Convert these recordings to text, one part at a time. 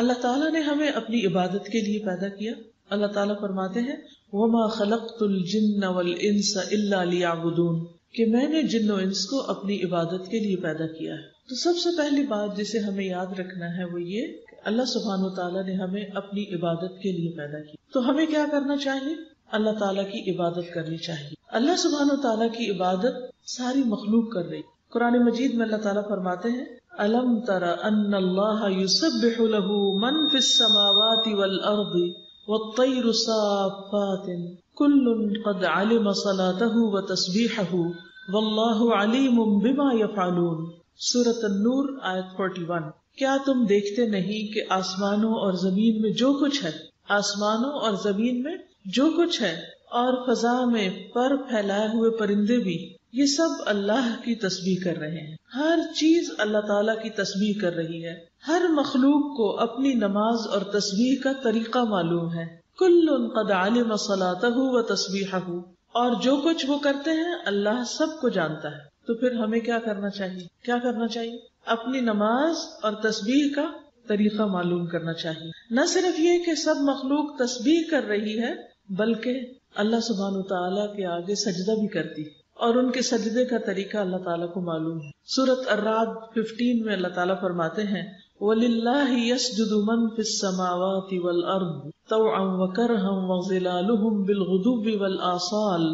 अल्लाह ताला ने हमें अपनी इबादत के लिए पैदा किया। अल्लाह ताला फरमाते हैं वमा खलकतुल जिन्न वल इंसा इल्ला लियअबुदून, कि मैंने जिन्न और इंस को अपनी इबादत के लिए पैदा किया है। तो सबसे पहली बात जिसे हमें याद रखना है वो ये कि अल्लाह सुब्हानहू तआला ने हमें अपनी इबादत के लिए पैदा किया। तो हमें क्या करना चाहिए? अल्लाह ताला की इबादत करनी चाहिए। अल्लाह सुब्हानहू तआला की इबादत सारी मखलूक कर रही। कुरान मजीद में अल्लाह ताला फरमाते हैं अलम तरा अन्नल्लाहा युसब्बिहु लहू मन फिस समावाति वल अर्दि वत्तैरु साफ़ातिन कुल्लुन क़द अलिमा सलातहु व तस्बीहहु वल्लाहु अलीमुम बिमा यफ़अलून। सूरत नूर आयत 41। क्या तुम देखते नहीं कि आसमानों और जमीन में जो कुछ है, आसमानों और जमीन में जो कुछ है और फजा में पर फैलाए हुए परिंदे भी, ये सब अल्लाह की तस्बीह कर रहे हैं। हर चीज अल्लाह ताला की तस्बीह कर रही है। हर मखलूक को अपनी नमाज और तस्बीह का तरीका मालूम है। कुल्लुन क़द अलिमा सलातहु व तस्बीहहु, और जो कुछ वो करते हैं अल्लाह सब को जानता है। तो फिर हमें क्या करना चाहिए? क्या करना चाहिए? अपनी नमाज और तस्बीह का तरीका मालूम करना चाहिए। न सिर्फ ये कि सब मखलूक तस्बीह कर रही है, बल्कि अल्लाह सुब्हानहू तआला के आगे सजदा भी करती है और उनके सजदे का तरीका अल्लाह ताला को मालूम है। सूरत अर्राद 15 में अल्लाह ताला फरमाते हैं वलिल्लाहि यसजुदु मन फिस समावाति वल अर्द तौअन व करहन व ज़िलालुहुम बिल गुदुव्वि वल आसाल।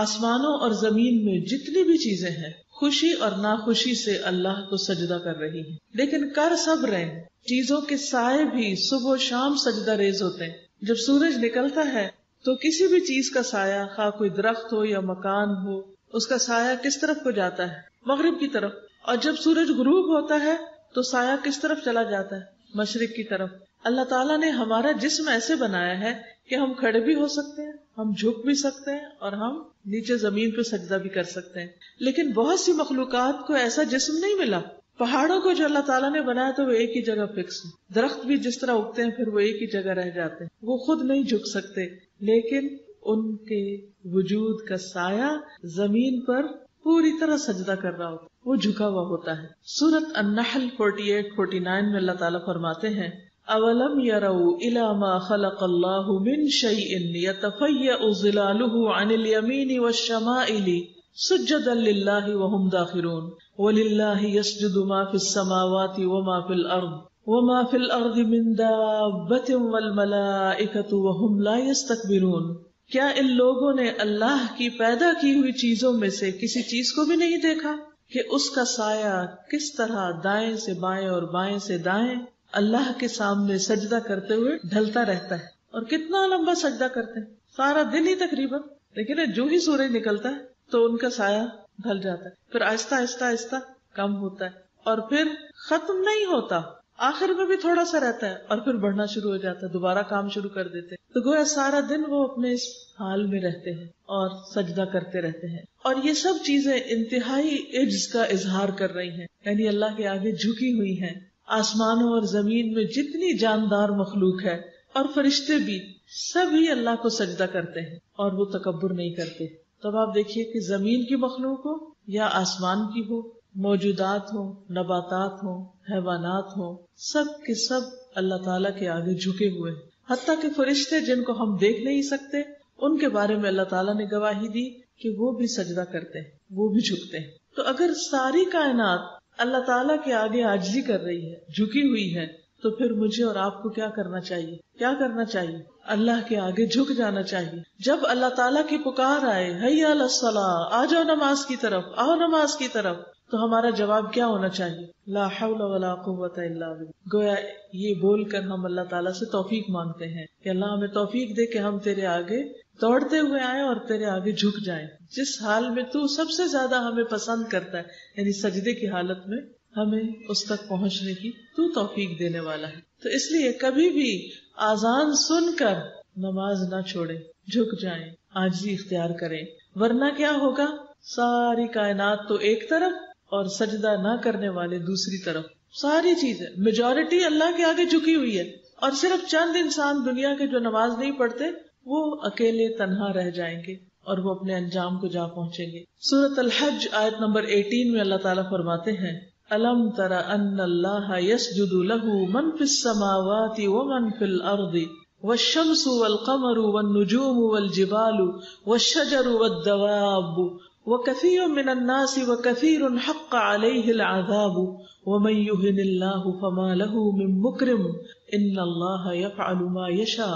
आसमानों और जमीन में जितनी भी चीजें हैं, खुशी और नाखुशी से अल्लाह को सजदा कर रही है। लेकिन कर सब रहे हैं। चीजों के साए भी सुबह शाम सजदा रेज होते हैं। जब सूरज निकलता है तो किसी भी चीज का साया, खा कोई दरख्त हो या मकान हो, उसका साया किस तरफ को जाता है? मगरिब की तरफ। और जब सूरज गुरूब होता है तो साया किस तरफ चला जाता है? मशरिक की तरफ। अल्लाह ताला ने हमारा जिस्म ऐसे बनाया है कि हम खड़े भी हो सकते हैं, हम झुक भी सकते हैं और हम नीचे जमीन पे सजदा भी कर सकते हैं। लेकिन बहुत सी मखलूकात को ऐसा जिस्म नहीं मिला। पहाड़ों को जो अल्लाह ताला ने बनाया तो वो एक ही जगह फिक्स है। दरख्त भी जिस तरह उगते हैं फिर वो एक ही जगह रह जाते हैं, वो खुद नहीं झुक सकते। लेकिन उनके वजूद का साया जमीन पर पूरी तरह सजदा कर रहा होता है, वो झुका हुआ होता है। सूरत अन्नहल 48-49 में अल्लाह ताला फरमाते हैं अवलम यरौ इला मा खलक़ल्लाहु मिन शैइन यतफय्यउ ज़िलालुहु अनिल यमीनि वश्शमाइलि सुज्जदन लिल्लाहि व हुम दाखिरून वलिल्लाहि यसजुदु मा फिस समावाति व मा फिल अर्द मिन दाब्बतिन वल मलाइकतु व हुम ला यस्तकबिरून। क्या इन लोगों ने अल्लाह की पैदा की हुई चीजों में से किसी चीज को भी नहीं देखा कि उसका साया किस तरह दाएं से बाएं और बाएं से दाएं अल्लाह के सामने सजदा करते हुए ढलता रहता है? और कितना लंबा सजदा करते हैं, सारा दिन ही तकरीबन। लेकिन जो ही सूरज निकलता है तो उनका साया ढल जाता है, फिर आहिस्ता आहिस्ता आहिस्ता कम होता है और फिर खत्म नहीं होता, आखिर में भी थोड़ा सा रहता है और फिर बढ़ना शुरू हो जाता है, दोबारा काम शुरू कर देते हैं। तो गोया सारा दिन वो अपने इस हाल में रहते हैं और सजदा करते रहते हैं। और ये सब चीजें इंतहाई इज्ज का इजहार कर रही हैं, यानी अल्लाह के आगे झुकी हुई हैं। आसमानों और जमीन में जितनी जानदार मखलूक है और फरिश्ते भी, सभी अल्लाह को सजदा करते हैं और वो तकब्बुर नहीं करते। तब आप देखिए कि जमीन की मखलूक हो या आसमान की हो, मौजूदात हो, नबातात हो, हैवानात हो, सब के सब अल्लाह ताला के आगे झुके हुए हैं। हत्ता के फरिश्ते जिनको हम देख नहीं सकते, उनके बारे में अल्लाह ताला ने गवाही दी कि वो भी सजदा करते हैं, वो भी झुकते हैं। तो अगर सारी कायनात अल्लाह ताला के आगे आजिजी कर रही है, झुकी हुई है, तो फिर मुझे और आपको क्या करना चाहिए? क्या करना चाहिए? अल्लाह के आगे झुक जाना चाहिए। जब अल्लाह ताला की पुकार आए हैया लस्सलाह, आ जाओ नमाज की तरफ, आओ नमाज की तरफ, तो हमारा जवाब क्या होना चाहिए? ला हौला वला कुव्वता इल्ला बिल्लाह। गोया ये बोलकर हम अल्लाह ताला से तौफीक मांगते हैं कि अल्लाह हमें तौफीक दे कि हम तेरे आगे दौड़ते हुए आए और तेरे आगे झुक जाएं, जिस हाल में तू सबसे ज्यादा हमें पसंद करता है, यानी सजदे की हालत में हमें उस तक पहुंचने की तू तौफीक देने वाला है। तो इसलिए कभी भी आजान सुनकर नमाज ना छोड़े, झुक जाएं, आजिज़ी इख्तियार करें, वरना क्या होगा? सारी कायनात तो एक तरफ और सजदा ना करने वाले दूसरी तरफ। सारी चीजें, मेजॉरिटी अल्लाह के आगे झुकी हुई है और सिर्फ चंद इंसान दुनिया के जो नमाज नहीं पढ़ते वो अकेले तन्हा रह जाएंगे और वो अपने अंजाम को जा पहुंचेंगे। सूरत अल हज आयत नंबर 18 में अल्लाह ताला फरमाते हैं अलम तरा अन्नल्लाहा यसजुदु लहू मन फिस समावाति व मन फिल अर्दि वश्शम्सु वल क़मरु वन नुजूमु वल जिबालु वश्शजरु वद्दवाबु वकसीरु मिनन नासि वकसीरुन हक़्क़ अलैहिल अज़ाबु वमन युहिनिल्लाहु फमा लहू मिन मुकरिम इन्नल्लाहा यफ़अलु मा यशा।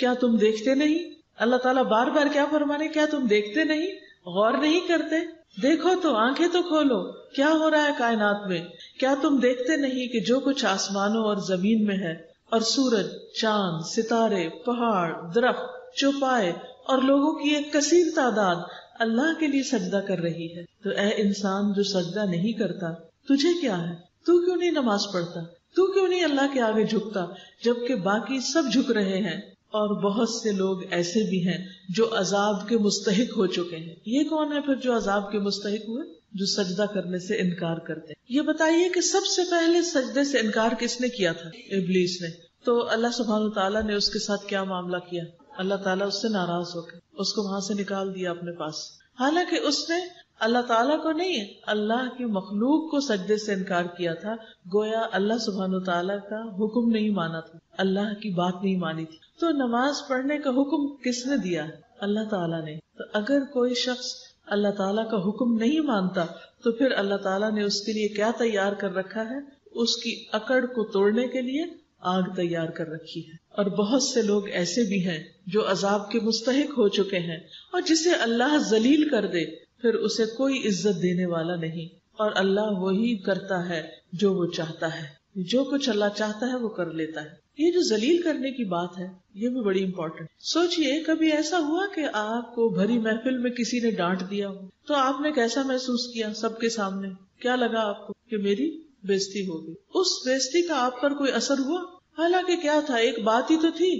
क्या तुम देखते नहीं? अल्लाह ताला बार बार क्या फरमाने, क्या तुम देखते नहीं, गौर नहीं करते? देखो तो, आंखें तो खोलो, क्या हो रहा है कायनात में। क्या तुम देखते नहीं कि जो कुछ आसमानों और जमीन में है, और सूरज, चांद, सितारे, पहाड़, दरख्त, चौपाए और लोगों की एक कसीर तादाद अल्लाह के लिए सजदा कर रही है। तो ऐ इंसान जो सजदा नहीं करता, तुझे क्या है? तू क्यों नहीं नमाज पढ़ता? तू क्यों नहीं अल्लाह के आगे झुकता, जबकि बाकी सब झुक रहे हैं? और बहुत से लोग ऐसे भी हैं जो अजाब के मुस्तहिक हो चुके हैं। ये कौन है फिर जो अजाब के मुस्तहिक हुए? जो सजदा करने से इनकार करते हैं। ये बताइए कि सबसे पहले सजदे से इनकार किसने किया था? इब्लीस ने। तो अल्लाह सुब्हानहू तआला ने उसके साथ क्या मामला किया? अल्लाह ताला उससे नाराज होकर उसको वहां से निकाल दिया अपने पास। हालांकि उसने अल्लाह ताला को नहीं, अल्लाह की मखलूक को सजदे से इनकार किया था। गोया अल्लाह सुब्हानहू तआला का हुक्म नहीं माना था, अल्लाह की बात नहीं मानी थी। तो नमाज पढ़ने का हुक्म किसने दिया? अल्लाह ताला ने। तो अगर कोई शख्स अल्लाह ताला का हुक्म नहीं मानता, तो फिर अल्लाह ताला ने उसके लिए क्या तैयार कर रखा है? उसकी अकड़ को तोड़ने के लिए आग तैयार कर रखी है। और बहुत से लोग ऐसे भी हैं जो अजाब के मुस्तहिक हो चुके हैं, और जिसे अल्लाह जलील कर दे फिर उसे कोई इज्जत देने वाला नहीं। और अल्लाह वही करता है जो वो चाहता है, जो कुछ अल्लाह चाहता है वो कर लेता है। ये जो जलील करने की बात है, ये भी बड़ी इम्पोर्टेंट। सोचिए कभी ऐसा हुआ कि आपको भरी महफिल में किसी ने डांट दिया हो, तो आपने कैसा महसूस किया सबके सामने? क्या लगा आपको कि मेरी बेइज्जती हो गई? उस बेइज्जती का आप पर कोई असर हुआ? हालांकि क्या था, एक बात ही तो थी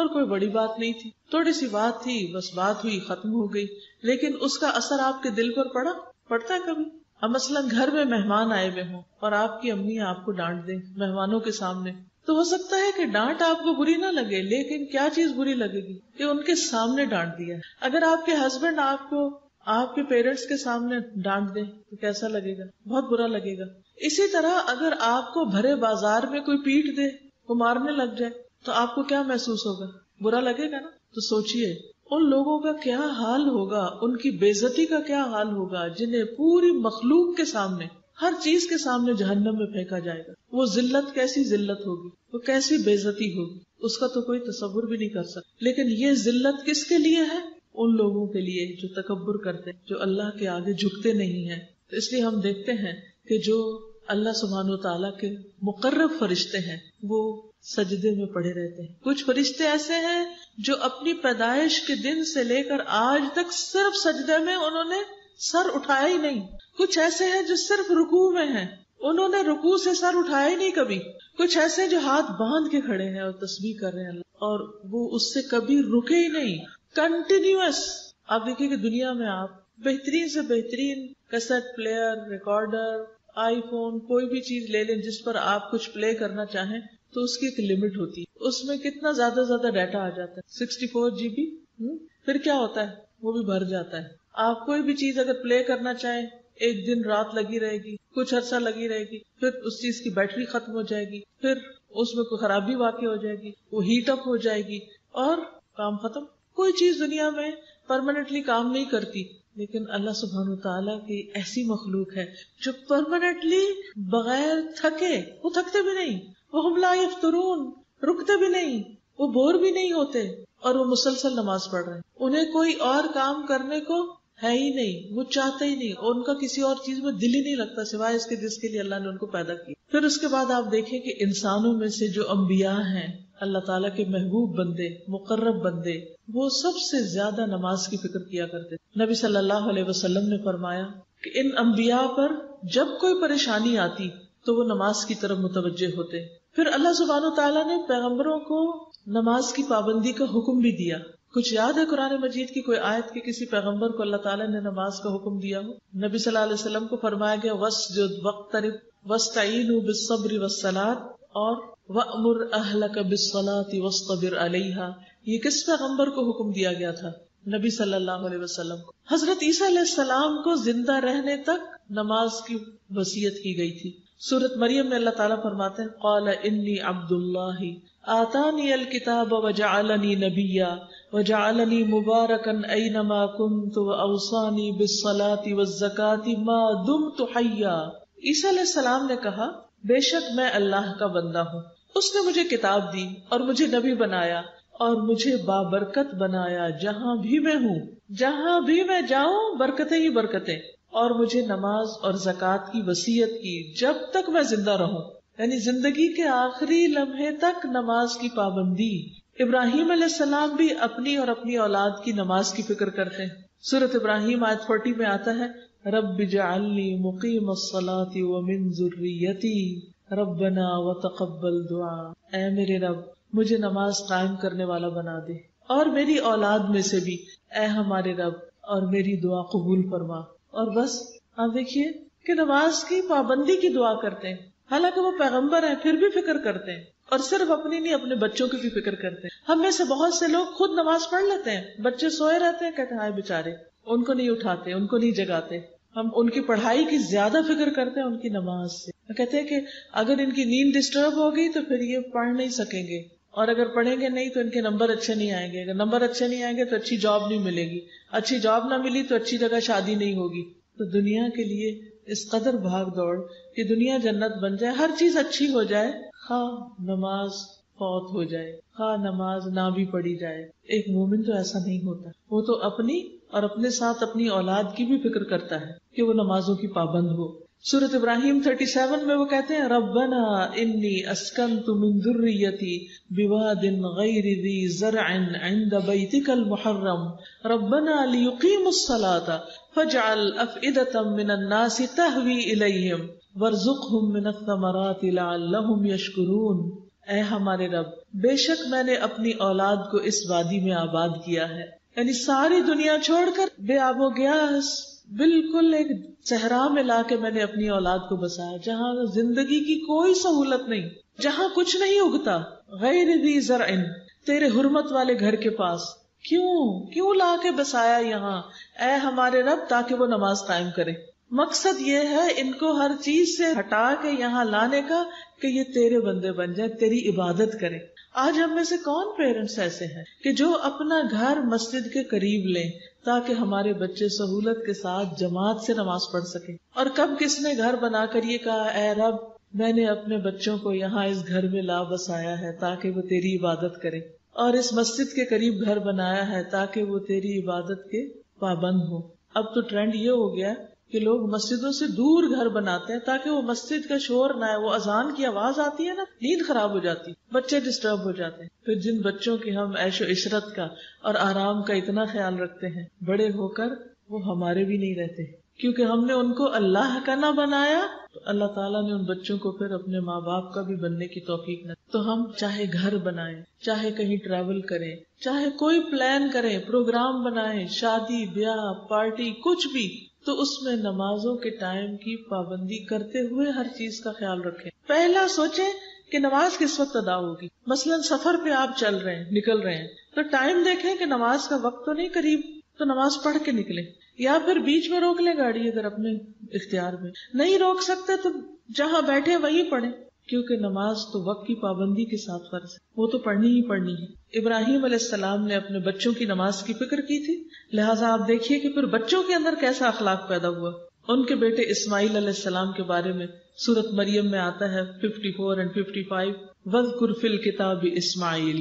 और कोई बड़ी बात नहीं थी, थोड़ी सी बात थी, बस बात हुई, खत्म हो गई। लेकिन उसका असर आपके दिल पर पड़ा? पड़ता है कभी? अब मसलन घर में मेहमान आए हुए हों और आपकी अम्मी आपको डांट दें मेहमानों के सामने, तो हो सकता है कि डांट आपको बुरी ना लगे, लेकिन क्या चीज बुरी लगेगी कि उनके सामने डांट दिया। अगर आपके हस्बैंड आपको आपके पेरेंट्स के सामने डांट दें तो कैसा लगेगा? बहुत बुरा लगेगा। इसी तरह अगर आपको भरे बाजार में कोई पीट दे, वो मारने लग जाए, तो आपको क्या महसूस होगा? बुरा लगेगा ना। तो सोचिए उन लोगों का क्या हाल होगा, उनकी बेइज्जती का क्या हाल होगा, जिन्हें पूरी मखलूक के सामने, हर चीज के सामने जहन्नम में फेंका जाएगा। वो जिल्लत कैसी जिल्लत होगी, वो कैसी बेइज्जती होगी, उसका तो कोई तसव्वुर भी नहीं कर सकता। लेकिन ये जिल्लत किसके लिए है? उन लोगों के लिए जो तकब्बुर करते, जो अल्लाह के आगे झुकते नहीं है। तो इसलिए हम देखते हैं कि जो अल्लाह सुब्हानहू तआला के मुकर्रब फरिश्ते हैं वो सजदे में पड़े रहते हैं। कुछ फरिश्ते ऐसे हैं जो अपनी पैदाइश के दिन से लेकर आज तक सिर्फ सजदे में, उन्होंने सर उठाया ही नहीं। कुछ ऐसे हैं जो सिर्फ रुकू में हैं, उन्होंने रुकू से सर उठाया ही नहीं कभी। कुछ ऐसे जो हाथ बांध के खड़े हैं और तस्बीह कर रहे हैं, और वो उससे कभी रुके ही नहीं, कंटिन्यूअस। आप देखिए कि दुनिया में आप बेहतरीन से बेहतरीन कैसेट प्लेयर, रिकॉर्डर, आईफोन, कोई भी चीज ले लें जिस पर आप कुछ प्ले करना चाहें, तो उसकी एक लिमिट होती है। उसमें कितना ज्यादा डाटा आ जाता है, 64 GB। फिर क्या होता है, वो भी भर जाता है। आप कोई भी चीज अगर प्ले करना चाहें, एक दिन रात लगी रहेगी, कुछ अर्सा लगी रहेगी, फिर उस चीज की बैटरी खत्म हो जाएगी, फिर उसमें कोई खराबी वाकई हो जाएगी, वो हीट अप हो जाएगी और काम खत्म। कोई चीज दुनिया में परमानेंटली काम नहीं करती, लेकिन अल्लाह सुब्हानहू तआला की ऐसी मखलूक है जो परमानेंटली बगैर थके, वो थकते भी नहीं, वो हमला यफ्तरून, रुकते भी नहीं, वो बोर भी नहीं होते, और वो मुसलसल नमाज पढ़ रहे हैं। उन्हें कोई और काम करने को है ही नहीं, वो चाहते ही नहीं, और उनका किसी और चीज में दिल ही नहीं लगता सिवाय इसके जिसके लिए अल्लाह ने उनको पैदा किया। फिर उसके बाद आप देखें कि इंसानों में से जो अम्बिया हैं, अल्लाह ताला के महबूब बंदे, मुकर्रब बंदे, वो सबसे ज्यादा नमाज की फिक्र किया करते। नबी सल्लल्लाहु अलैहि वसल्लम ने फरमाया कि इन अम्बिया पर जब कोई परेशानी आती तो वो नमाज की तरफ मुतवज्जे होते। फिर अल्लाह सुब्हानहू तआला ने पैगम्बरों को नमाज की पाबंदी का हुक्म भी दिया। कुछ याद है कुरान मजीद की कोई आयत की किसी पैगम्बर को अल्लाह ताला ने नमाज का हुक्म दिया हो? नबी सल्लल्लाहु अलैहि वसल्लम को फरमाया गया वस्जुद वक़्तरिब वस्तईनु बिस्सब्र वस्सलात और वअमुर अहलक बिस्सलाति वस्तबिर अलैहा। ये किस पैगम्बर को हुक्म दिया गया था? नबी सल्लल्लाहु अलैहि वसल्लम को। हजरत ईसा अलैहि सलाम को जिंदा रहने तक नमाज की वसीयत की गई थी। सूरत मरियम में अल्लाह ताला फरमाते हैं, क़ाला इन्नी अब्दुल्लाह आतानियल किताब वजअलनी नबिया वजअलनी मुबारकन ऐनमा कुन्तु वअवसानी बिस्सलाति वज़्ज़काति मा दुम्तु हय्या। ईसा अलैहिस्सलाम ने कहा, बेशक मैं अल्लाह का बंदा हूँ, उसने मुझे किताब दी और मुझे नबी बनाया और मुझे बाबरकत बनाया। जहाँ भी मैं हूँ, जहाँ भी मैं जाऊँ, बरकतें ही बरकतें, और मुझे नमाज और ज़कात की वसीयत की जब तक मैं जिंदा रहूं, यानी जिंदगी के आखिरी लम्हे तक नमाज की पाबंदी। इब्राहिम अलैहिस्सलाम भी अपनी और अपनी औलाद की नमाज की फिक्र करते हैं। सूरत इब्राहिम आयत 40 में आता है, रब्बि जअलनी मुक़ीमस्सलाति व मिन ज़ुर्रियती रब्बना व तक़ब्बल दुआ। ऐ मेरे रब, मुझे नमाज कायम करने वाला बना दे और मेरी औलाद में से भी, ऐ हमारे रब, और मेरी दुआ कबूल फरमा। और बस आप देखिए कि नमाज की पाबंदी की दुआ करते हैं, हालांकि वो पैगंबर हैं फिर भी फिक्र करते हैं, और सिर्फ अपनी नहीं अपने बच्चों की भी फिक्र करते हैं। हम में से बहुत से लोग खुद नमाज पढ़ लेते हैं, बच्चे सोए रहते हैं, कहते हाय बेचारे, उनको नहीं उठाते, उनको नहीं जगाते। हम उनकी पढ़ाई की ज्यादा फिक्र करते हैं उनकी नमाज से। कहते हैं कि अगर इनकी नींद डिस्टर्ब हो गई तो फिर ये पढ़ नहीं सकेंगे, और अगर पढ़ेंगे नहीं तो इनके नंबर अच्छे नहीं आएंगे, अगर नंबर अच्छे नहीं आएंगे तो अच्छी जॉब नहीं मिलेगी, अच्छी जॉब ना मिली तो अच्छी जगह शादी नहीं होगी। तो दुनिया के लिए इस कदर भाग दौड़ कि दुनिया जन्नत बन जाए, हर चीज अच्छी हो जाए, खा नमाज फौत हो जाए, खा नमाज ना भी पढ़ी जाए। एक मोमिन तो ऐसा नहीं होता, वो तो अपनी और अपने साथ अपनी औलाद की भी फिक्र करता है कि वो नमाजों की पाबंद हो। सूरत इब्राहिम 37 में वो कहते हैं, रब्बना इन्नी अस्कनतु मिन दुर्रियती बिवादिन गैरि दी ज़रअन इंद बैतिकल मुहर्रम रब्बना लियुकीमुस्सलाता फजअल अफ़इदतम मिनन नासि तहवी इलैहिम वरज़ुक़हुम मिनस्समराति लअल्लहुम यशकुरून। ऐ हमारे रब, बेशक मैंने अपनी औलाद को इस वादी में आबाद किया है, यानी सारी दुनिया छोड़कर बेआबो गयास, बिल्कुल एक सहरा में लाके मैंने अपनी औलाद को बसाया, जहाँ जिंदगी की कोई सहूलत नहीं, जहाँ कुछ नहीं उगता। गैर दी ज़रअन, तेरे हुर्मत वाले घर के पास, क्यों लाके बसाया यहाँ, ऐ हमारे रब, ताकि वो नमाज कायम करे। मकसद ये है इनको हर चीज से हटा के यहाँ लाने का कि ये तेरे बंदे बन जाए, तेरी इबादत करें। आज हम में से कौन पेरेंट्स ऐसे हैं कि जो अपना घर मस्जिद के करीब लें ताकि हमारे बच्चे सहूलत के साथ जमात से नमाज पढ़ सके। और कब किसने घर बनाकर ये कहा, ऐ रब, मैंने अपने बच्चों को यहाँ इस घर में ला बसाया है ताकि वो तेरी इबादत करे, और इस मस्जिद के करीब घर बनाया है ताकि वो तेरी इबादत के पाबंद हो। अब तो ट्रेंड ये हो गया कि लोग मस्जिदों से दूर घर बनाते हैं ताकि वो मस्जिद का शोर ना है। वो अजान की आवाज आती है ना, नींद खराब हो जाती, बच्चे डिस्टर्ब हो जाते हैं। फिर जिन बच्चों की हम ऐशो इशरत का और आराम का इतना ख्याल रखते हैं, बड़े होकर वो हमारे भी नहीं रहते, क्योंकि हमने उनको अल्लाह का ना बनाया, तो अल्लाह ताला ने उन बच्चों को फिर अपने माँ बाप का भी बनने की तौफीक न। तो हम चाहे घर बनाएं, चाहे कहीं ट्रैवल करें, चाहे कोई प्लान करें, प्रोग्राम बनाएं, शादी ब्याह पार्टी कुछ भी, तो उसमें नमाजों के टाइम की पाबंदी करते हुए हर चीज का ख्याल रखें। पहला सोचें कि नमाज किस वक्त अदा होगी। मसलन सफर पे आप चल रहे हैं, निकल रहे हैं, तो टाइम देखें कि नमाज का वक्त तो नहीं करीब, तो नमाज पढ़ के निकले, या फिर बीच में रोक ले गाड़ी अगर अपने इख्तियार में। नहीं रोक सकते तो जहाँ बैठे वहीं पढ़े, क्योंकि नमाज तो वक्त की पाबंदी के साथ फर्ज है, वो तो पढ़नी ही पढ़नी है। इब्राहिम अलैहिस्सलाम ने अपने बच्चों की नमाज की फिक्र की थी, लिहाजा आप देखिए कि फिर बच्चों के अंदर कैसा अखलाक पैदा हुआ। उनके बेटे इस्माइल अलैहिस्सलाम के बारे में सूरत मरियम में आता है 54 एंड 55, वज़्कुर फिल किताब इस्माइल,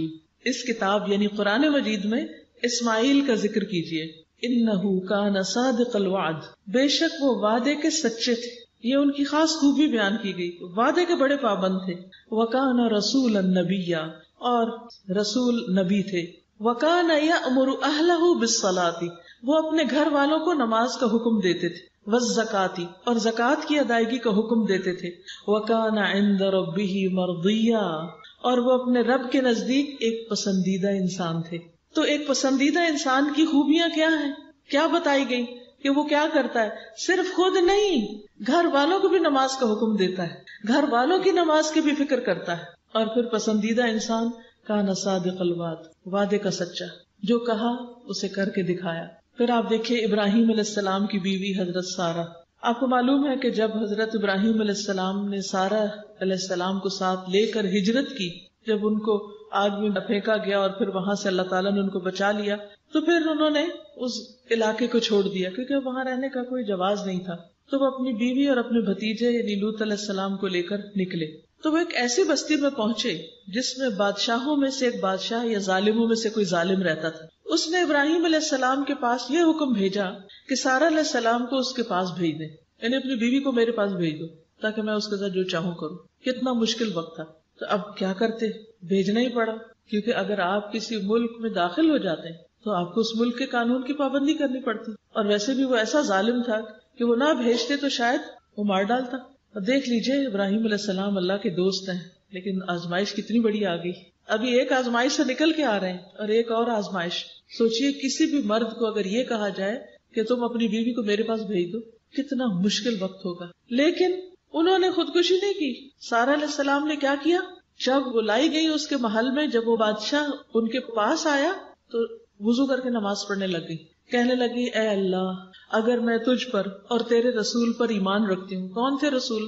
इस किताब यानी कुरान मजीद में इस्माइल का जिक्र कीजिए, इन्नहु कान सादिक़ल वाद, बेशक वो वादे के सच्चे थे। ये उनकी खास खूबी बयान की गई, वादे के बड़े पाबंद थे। वकाना रसूलन नबिया, और रसूल नबी थे। वकाना यअमुरु अहलहु बिस्सलाति, वो अपने घर वालों को नमाज का हुक्म देते थे। वज़्ज़काति, और ज़कात की अदायगी का हुक्म देते थे। वकाना इंद रब्बिही मर्दिया, और वो अपने रब के नजदीक एक पसंदीदा इंसान थे। तो एक पसंदीदा इंसान की खूबियां क्या है, क्या बताई गई कि वो क्या करता है, सिर्फ खुद नहीं घर वालों को भी नमाज का हुक्म देता है, घर वालों की नमाज की भी फिक्र करता है। और फिर पसंदीदा इंसान का नसादिक़ल वाद, वादे का सच्चा, जो कहा उसे करके दिखाया। फिर आप देखिए इब्राहिम अलैहिस्सलाम की बीवी हजरत सारा, आपको मालूम है कि जब हजरत इब्राहिम अलैहिस्सलाम ने सारा अलैहिस्सलाम को साथ लेकर हिजरत की, जब उनको आग में फेंका गया और फिर वहां से अल्लाह ताला ने उनको बचा लिया, तो फिर उन्होंने उस इलाके को छोड़ दिया क्योंकि वहां रहने का कोई जवाज नहीं था। तो वो अपनी बीवी और अपने भतीजे यानी लूत अलैहिस्सलाम को लेकर निकले। तो वो एक ऐसी बस्ती में पहुंचे जिसमें बादशाहों में से एक बादशाह या जालिमों में से कोई जालिम रहता था। उसने इब्राहिम अलैहिस्सलाम के पास ये हुक्म भेजा कि सारा अलैहिस्सलाम को उसके पास भेज दे, यानी अपनी बीवी को मेरे पास भेज दो ताकि मैं उसके साथ जो चाहूं करूं। कितना मुश्किल वक्त था। तो अब क्या करते, भेजना ही पड़ा, क्योंकि अगर आप किसी मुल्क में दाखिल हो जाते तो आपको उस मुल्क के कानून की पाबंदी करनी पड़ती, और वैसे भी वो ऐसा जालिम था कि वो ना भेजते तो शायद वो मार डालता। देख लीजिए, इब्राहिम अलैहिस्सलाम अल्लाह के दोस्त हैं, लेकिन आजमाइश कितनी बड़ी आ गई। अभी एक आजमाइश से निकल के आ रहे हैं और एक और आजमाइश। सोचिए, किसी भी मर्द को अगर ये कहा जाए कि तुम अपनी बीवी को मेरे पास भेज दो, कितना मुश्किल वक्त होगा। लेकिन उन्होंने खुदकुशी नहीं की। सारा अलैहिस्सलाम ने क्या किया, जब वो लाई गई उसके महल में, जब वो बादशाह उनके पास आया तो वुजू करके नमाज पढ़ने लग गई। कहने लगी, ए अल्लाह, अगर मैं तुझ पर और तेरे रसूल पर ईमान रखती हूँ। कौन थे रसूल?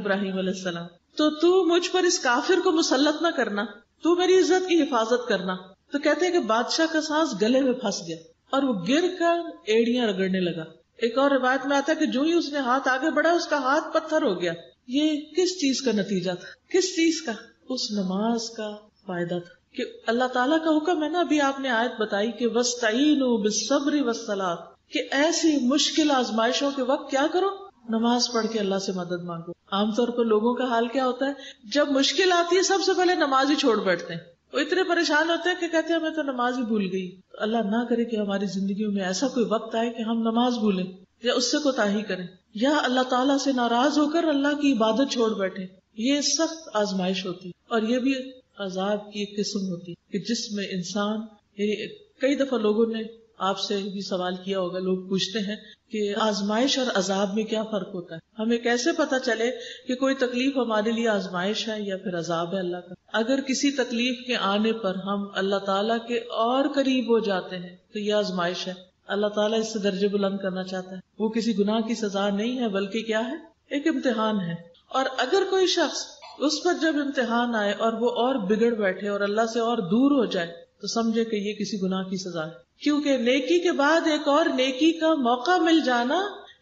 इब्राहिम अलैहिस्सलाम। तो तू मुझ पर इस काफिर को मुसल्लत ना करना, तू मेरी इज्जत की हिफाजत करना। तो कहते हैं कि बादशाह का सांस गले में फंस गया और वो गिर कर एड़ियां रगड़ने लगा। एक और रिवायत में आता है कि जो ही उसने हाथ आगे बढ़ाया उसका हाथ पत्थर हो गया। ये किस चीज का नतीजा था? किस चीज का? उस नमाज का फायदा था कि अल्लाह ताला का हुक्म है ना। अभी आपने आयत बताई कि वस्तईनु बिस्सब्र वस्सलात, कि ऐसी मुश्किल आजमाइशों के वक्त क्या करो, नमाज पढ़ के अल्लाह से मदद मांगो। आमतौर पर लोगों का हाल क्या होता है, जब मुश्किल आती है सबसे पहले नमाज ही छोड़ बैठते हैं। वो इतने परेशान होते हैं कि कहते हैं मैं तो नमाज ही भूल गई। तो अल्लाह ना करे कि हमारी जिंदगी में ऐसा कोई वक्त आए कि हम नमाज भूलें या उससे कोताही करें, या अल्लाह ताला से नाराज होकर अल्लाह की इबादत छोड़ बैठे। ये सख्त आजमाइश होती है और ये भी अजाब की एक किस्म होती कि जिसमें इंसान, कई दफा लोगों ने आपसे भी सवाल किया होगा, लोग पूछते हैं कि आजमाइश और अजाब में क्या फर्क होता है, हमें कैसे पता चले कि कोई तकलीफ हमारे लिए आजमाइश है या फिर अजाब है अल्लाह का। अगर किसी तकलीफ के आने पर हम अल्लाह ताला के और करीब हो जाते हैं तो ये आजमाइश है। अल्लाह ताला इससे दर्जे बुलंद करना चाहता है। वो किसी गुनाह की सजा नहीं है, बल्कि क्या है, एक इम्तिहान है। और अगर कोई शख्स उस पर जब इम्तिहान आए और वो और बिगड़ बैठे और अल्लाह से और दूर हो जाए, तो समझे कि ये किसी गुनाह की सजा है, क्योंकि नेकी के बाद एक और नेकी का मौका मिल जाना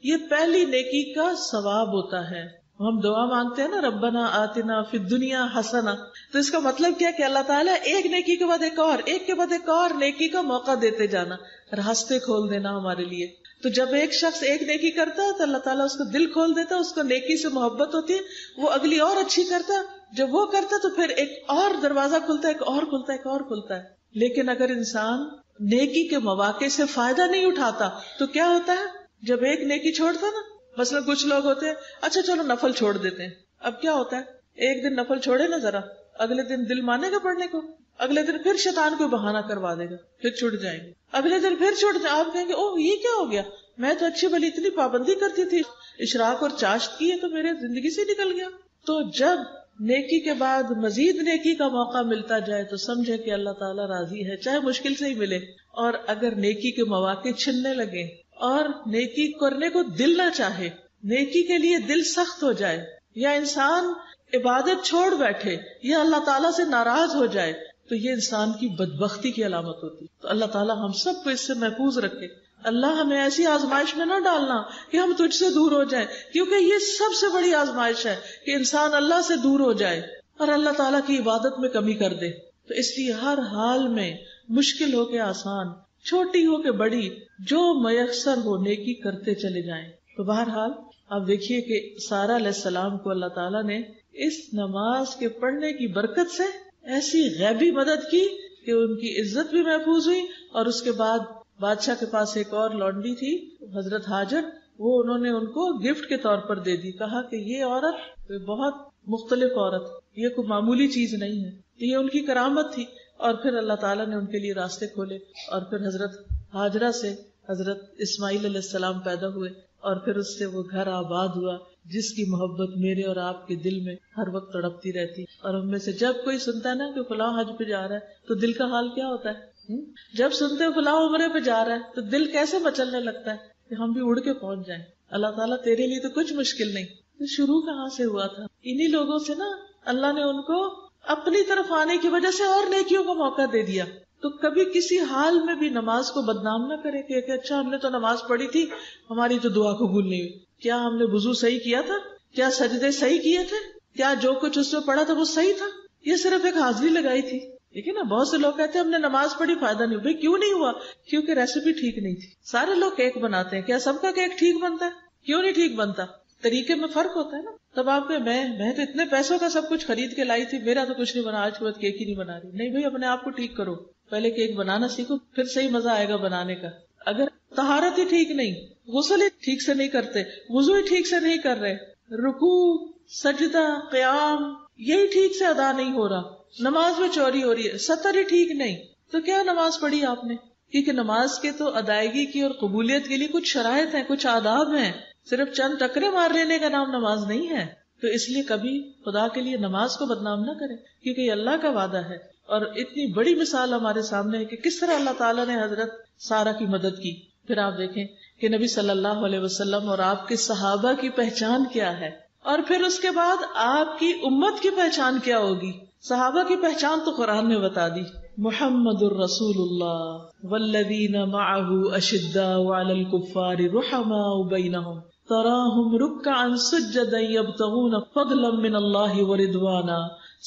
ये पहली नेकी का सवाब होता है। हम दुआ मांगते हैं ना, रब्बना आतिना फिद दुनिया हसना, तो इसका मतलब क्या कि अल्लाह ताला एक नेकी के बाद एक और, एक के बाद एक और नेकी का मौका देते जाना, रास्ते खोल देना हमारे लिए। तो जब एक शख्स एक नेकी करता है तो अल्लाह ताला उसको दिल खोल देता है, उसको नेकी से मोहब्बत होती है, वो अगली और अच्छी करता है। जब वो करता तो फिर एक और दरवाजा खुलता है, एक और खुलता है, एक और खुलता है। लेकिन अगर इंसान नेकी के मौके से फायदा नहीं उठाता तो क्या होता है, जब एक नेकी छोड़ता ना, मसलन कुछ लोग होते हैं, अच्छा चलो नफल छोड़ देते हैं। अब क्या होता है, एक दिन नफल छोड़े ना जरा, अगले दिन दिल मानेगा पढ़ने को, अगले दिन फिर शैतान कोई बहाना करवा देगा, फिर छूट जाएंगे, अगले दिन फिर छूट जाए। आप कहेंगे, ओह ये क्या हो गया, मैं तो अच्छी भली इतनी पाबंदी करती थी, इशराक और चाश्त की है तो मेरे जिंदगी से निकल गया। तो जब नेकी के बाद मजीद नेकी का मौका मिलता जाए तो समझे कि अल्लाह ताला राजी है, चाहे मुश्किल से ही मिले। और अगर नेकी के मौके छिनने लगे और नेकी करने को दिल ना चाहे, नेकी के लिए दिल सख्त हो जाए, या इंसान इबादत छोड़ बैठे या अल्लाह ताला से नाराज हो जाए, तो ये इंसान की बदबख्ती की अलामत होती। तो अल्लाह ताला हम सबको इससे महफूज रखे। अल्लाह हमें ऐसी आजमाइश में ना डालना कि हम तुझसे दूर हो जाएं, क्योंकि ये सबसे बड़ी आजमाइश है कि इंसान अल्लाह से दूर हो जाए और अल्लाह ताला की इबादत में कमी कर दे। तो इसलिए हर हाल में, मुश्किल हो के आसान, छोटी हो के बड़ी, जो मयसर हो नेकी करते चले जाएं। तो बहरहाल आप देखिए कि सारा अलैहिस्सलाम को अल्लाह ताला ने इस नमाज के पढ़ने की बरकत से ऐसी गैबी मदद की कि उनकी इज्जत भी महफूज हुई। और उसके बाद बादशाह के पास एक और लौंडी थी, हजरत हाजर, वो उन्होंने उनको गिफ्ट के तौर पर दे दी। कहा कि ये औरत बहुत मुख्तलिफ औरत, ये कोई मामूली चीज नहीं है, ये उनकी करामत थी। और फिर अल्लाह ताला ने उनके लिए रास्ते खोले और फिर हजरत हाजरा से हजरत इस्माईल अलैहिस्सलाम पैदा हुए और फिर उससे वो घर आबाद हुआ जिसकी मोहब्बत मेरे और आपके दिल में हर वक्त तड़पती रहती। और हम में से जब कोई सुनता है ना कि फलां हज पे जा रहा है तो दिल का हाल क्या होता है, जब सुनते हैं फलां उमरे पे जा रहा है तो दिल कैसे मचलने लगता है कि हम भी उड़ के पहुंच जाएं। अल्लाह ताला तेरे लिए तो कुछ मुश्किल नहीं। तो शुरू कहाँ से हुआ था? इन्हीं लोगों से ना अल्लाह ने उनको अपनी तरफ आने की वजह से और नेकियों का मौका दे दिया। तो कभी किसी हाल में भी नमाज को बदनाम न करें कि अच्छा हमने तो नमाज पढ़ी थी, हमारी तो दुआ कबूल नहीं हुई। क्या हमने वुजू सही किया था? क्या सजदे सही किए थे? क्या जो कुछ उसमें पढ़ा था वो सही था? ये सिर्फ एक हाजिरी लगाई थी। लेकिन ना बहुत से लोग कहते हैं हमने नमाज पढ़ी, फायदा नहीं हुआ। क्यों नहीं हुआ? क्योंकि रेसिपी ठीक नहीं थी। सारे लोग केक बनाते हैं, क्या सबका केक ठीक बनता है? क्यों नहीं ठीक बनता? तरीके में फर्क होता है ना। तब आपके मैं तो इतने पैसों का सब कुछ खरीद के लाई थी, मेरा तो कुछ नहीं बना, आज के बाद केक ही नहीं बना रही। नहीं भाई, अपने आप को ठीक करो, पहले केक बनाना सीखो, फिर सही मजा आएगा बनाने का। अगर तहारत ही ठीक नहीं, गुस्ल ही ठीक से नहीं करते, वुजू ही ठीक से नहीं कर रहे, रुकू सजदा क्याम यही ठीक से अदा नहीं हो रहा, नमाज में चोरी हो रही है, सतर ही ठीक नहीं, तो क्या नमाज पढ़ी आपने? क्योंकि नमाज के तो अदायगी की और कबूलियत के लिए कुछ शराइत है, कुछ आदाब है, सिर्फ चंद टकरे मार लेने का नाम नमाज नहीं है। तो इसलिए कभी खुदा के लिए नमाज को बदनाम ना करें, क्योंकि ये अल्लाह का वादा है। और इतनी बड़ी मिसाल हमारे सामने है कि किस तरह अल्लाह ताला ने हजरत सारा की मदद की। फिर आप देखें कि नबी सल्लल्लाहु अलैहि वसल्लम और आपके सहाबा की पहचान क्या है, और फिर उसके बाद आपकी उम्मत की पहचान क्या होगी। सहाबा की पहचान तो कुरान ने बता दी, मुहम्मदुर रसूलुल्लाह वल्लज़ीना मअहू अशिद्दाउ अलल कुफ्फारि रुहमाउ बैनहुम तराहुम रुक्कअन सुज्जदन यब्तगून फदलन मिन अल्लाहि व रिदवाना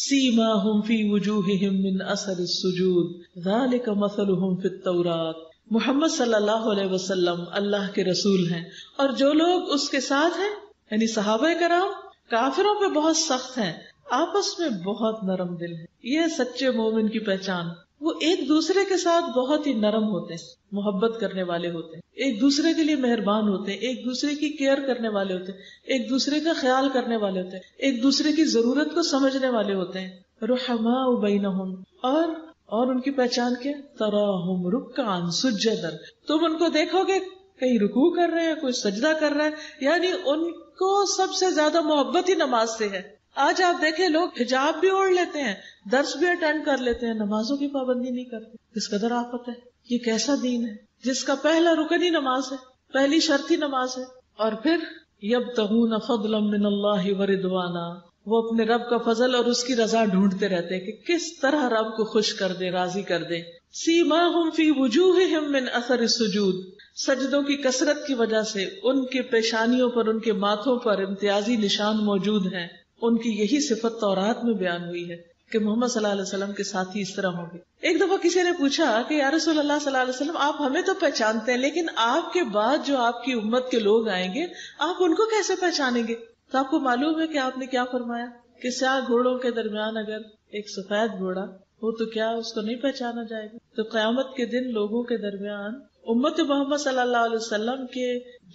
सीमाहुम फी वजूहिहिम मिन असरिस सुजूद ज़ालिका मसलुहुम फित तौरात। मुहम्मद सल्लल्लाहु अलैहि वसल्लम अल्लाह के रसूल हैं, और जो लोग उसके साथ हैं यानी सहाबा कराम काफिरों पे बहुत सख्त हैं, आपस में बहुत नरम दिल हैं। ये सच्चे मोमिन की पहचान, वो एक दूसरे के साथ बहुत ही नरम होते हैं, मोहब्बत करने वाले होते हैं, एक दूसरे के लिए मेहरबान होते हैं, एक दूसरे की केयर करने वाले होते हैं, एक दूसरे का ख्याल करने वाले होते हैं, एक दूसरे की जरूरत को समझने वाले होते हैं। रुहमाउ बैनहुम, और उनकी पहचान क्या? तराहुम रुक्कान सुज्जदन, तुम उनको देखोगे कहीं रुकू कर रहे हैं, कोई सजदा कर रहा है, यानी उनको सबसे ज्यादा मोहब्बत ही नमाज से है। आज आप देखें लोग हिजाब भी ओढ़ लेते हैं, दर्स भी अटेंड कर लेते हैं, नमाजों की पाबंदी नहीं करते। किस कदर आफत है, ये कैसा दीन है जिसका पहला रुकन ही नमाज है, पहली शर्त ही नमाज है। और फिर यब्तगून फदलन मिन अल्लाहि व रिदवाना, वो अपने रब का फजल और उसकी रजा ढूंढते रहते हैं कि किस तरह रब को खुश कर दे, राजी कर दे। सीमाहुम फी वजूहिहिम मिन असर सुजूद, सजदों की कसरत की वजह से उनके पेशानियों पर, उनके माथों पर इम्तियाजी निशान मौजूद हैं। उनकी यही सिफत तौरात में बयान हुई है कि मोहम्मद सल्लल्लाहु अलैहि वसल्लम के साथ ही इस तरह होंगे। एक दफा किसी ने पूछा कि या रसूलल्लाह सल्लल्लाहु अलैहि वसल्लम, आप हमें तो पहचानते हैं, लेकिन आपके बाद जो आपकी उम्मत के लोग आएंगे आप उनको कैसे पहचानेंगे? तो आपको मालूम है कि आपने क्या फरमाया कि चार घोड़ों के दरमियान अगर एक सफेद घोड़ा हो तो क्या उसको नहीं पहचाना जाएगा? तो क़यामत के दिन लोगों के दरमियान उम्मत मोहम्मद सल्लल्लाहु अलैहि वसल्लम के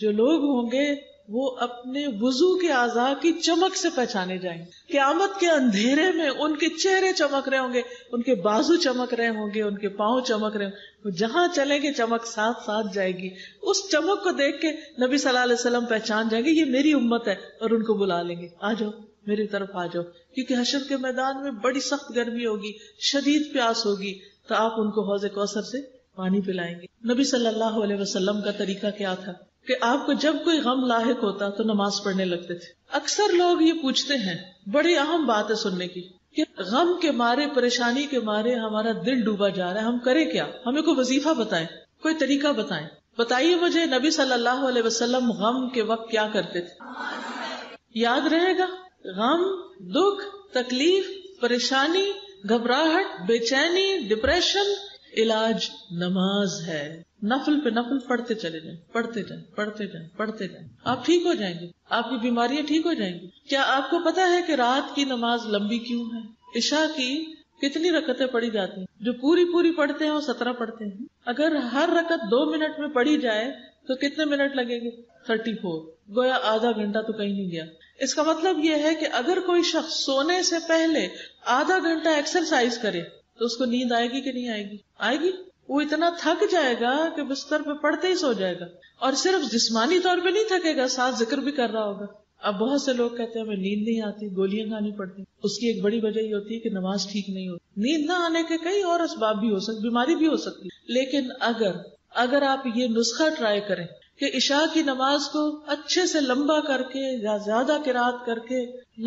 जो लोग होंगे वो अपने वुजू के आज़ा की चमक से पहचाने जाएंगे। क़यामत के अंधेरे में उनके चेहरे चमक रहे होंगे, उनके बाजू चमक रहे होंगे, उनके पाँव चमक रहे होंगे, वो जहाँ चलेंगे चमक साथ साथ जाएगी। उस चमक को देख के नबी सल्लल्लाहु अलैहि वसल्लम पहचान जाएंगे ये मेरी उम्मत है, और उनको बुला लेंगे, आ जाओ मेरी तरफ आ जाओ, क्योंकि हशर के मैदान में बड़ी सख्त गर्मी होगी, शदीद प्यास होगी, तो आप उनको हौज़ कौसर से पानी पिलाएंगे। नबी सल्लल्लाहु अलैहि वसल्लम का तरीका क्या था कि आपको जब कोई गम लाहिक होता तो नमाज पढ़ने लगते थे। अक्सर लोग ये पूछते हैं, बड़ी अहम बात है सुनने की, कि गम के मारे, परेशानी के मारे हमारा दिल डूबा जा रहा है, हम करें क्या? हमें कोई वजीफा बताएं, कोई तरीका बताएं। बताइए मुझे नबी सल्लल्लाहु अलैहि वसल्लम गम के वक्त क्या करते थे? याद रहेगा, गम, दुख, तकलीफ, परेशानी, घबराहट, बेचैनी, डिप्रेशन, इलाज नमाज है। नफल पे नफल पढ़ते चले जाएं, पढ़ते जाएं, पढ़ते जाएं, पढ़ते जाएं, आप ठीक हो जाएंगे, आपकी बीमारियां ठीक हो जाएंगी। क्या आपको पता है कि रात की नमाज लंबी क्यों है? इशा की कितनी रकतें पढ़ी जाती हैं? जो पूरी पूरी पढ़ते हैं वो 17 पढ़ते हैं। अगर हर रकत 2 मिनट में पढ़ी जाए तो कितने मिनट लगेंगे? 34, गोया आधा घंटा तो कहीं नहीं गया। इसका मतलब ये है कि अगर कोई शख्स सोने से पहले आधा घंटा एक्सरसाइज करे तो उसको नींद आएगी कि नहीं आएगी? आएगी। वो इतना थक जाएगा कि बिस्तर पे पड़ते ही सो जाएगा, और सिर्फ जिस्मानी तौर पे नहीं थकेगा, साथ जिक्र भी कर रहा होगा। अब बहुत से लोग कहते हैं हमें नींद नहीं आती, गोलियां खानी पड़ती, उसकी एक बड़ी वजह ये होती है कि नमाज ठीक नहीं होती। नींद ना आने के कई और असबाब भी हो सकते, बीमारी भी हो सकती, लेकिन अगर आप ये नुस्खा ट्राई करें कि इशा की नमाज को अच्छे से लंबा करके या ज्यादा किरात करके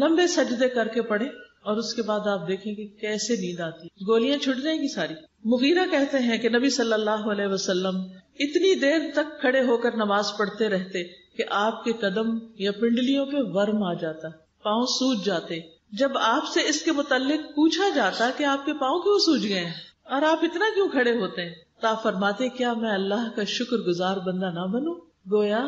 लंबे सजदे करके पढ़े और उसके बाद आप देखेंगे कैसे नींद आती है, गोलियां छुट जाएंगी सारी। मुगीरा कहते हैं कि नबी सल्लल्लाहु अलैहि वसल्लम इतनी देर तक खड़े होकर नमाज पढ़ते रहते कि आपके कदम या पिंडलियों पे वर्म आ जाता, पाँव सूज जाते। जब आपसे इसके मुताल्लिक पूछा जाता कि आपके पाँव क्यों सूज गए हैं और आप इतना क्यों खड़े होते हैं, तो आप फरमाते क्या मैं अल्लाह का शुक्रगुजार बंदा ना बनूं। गोया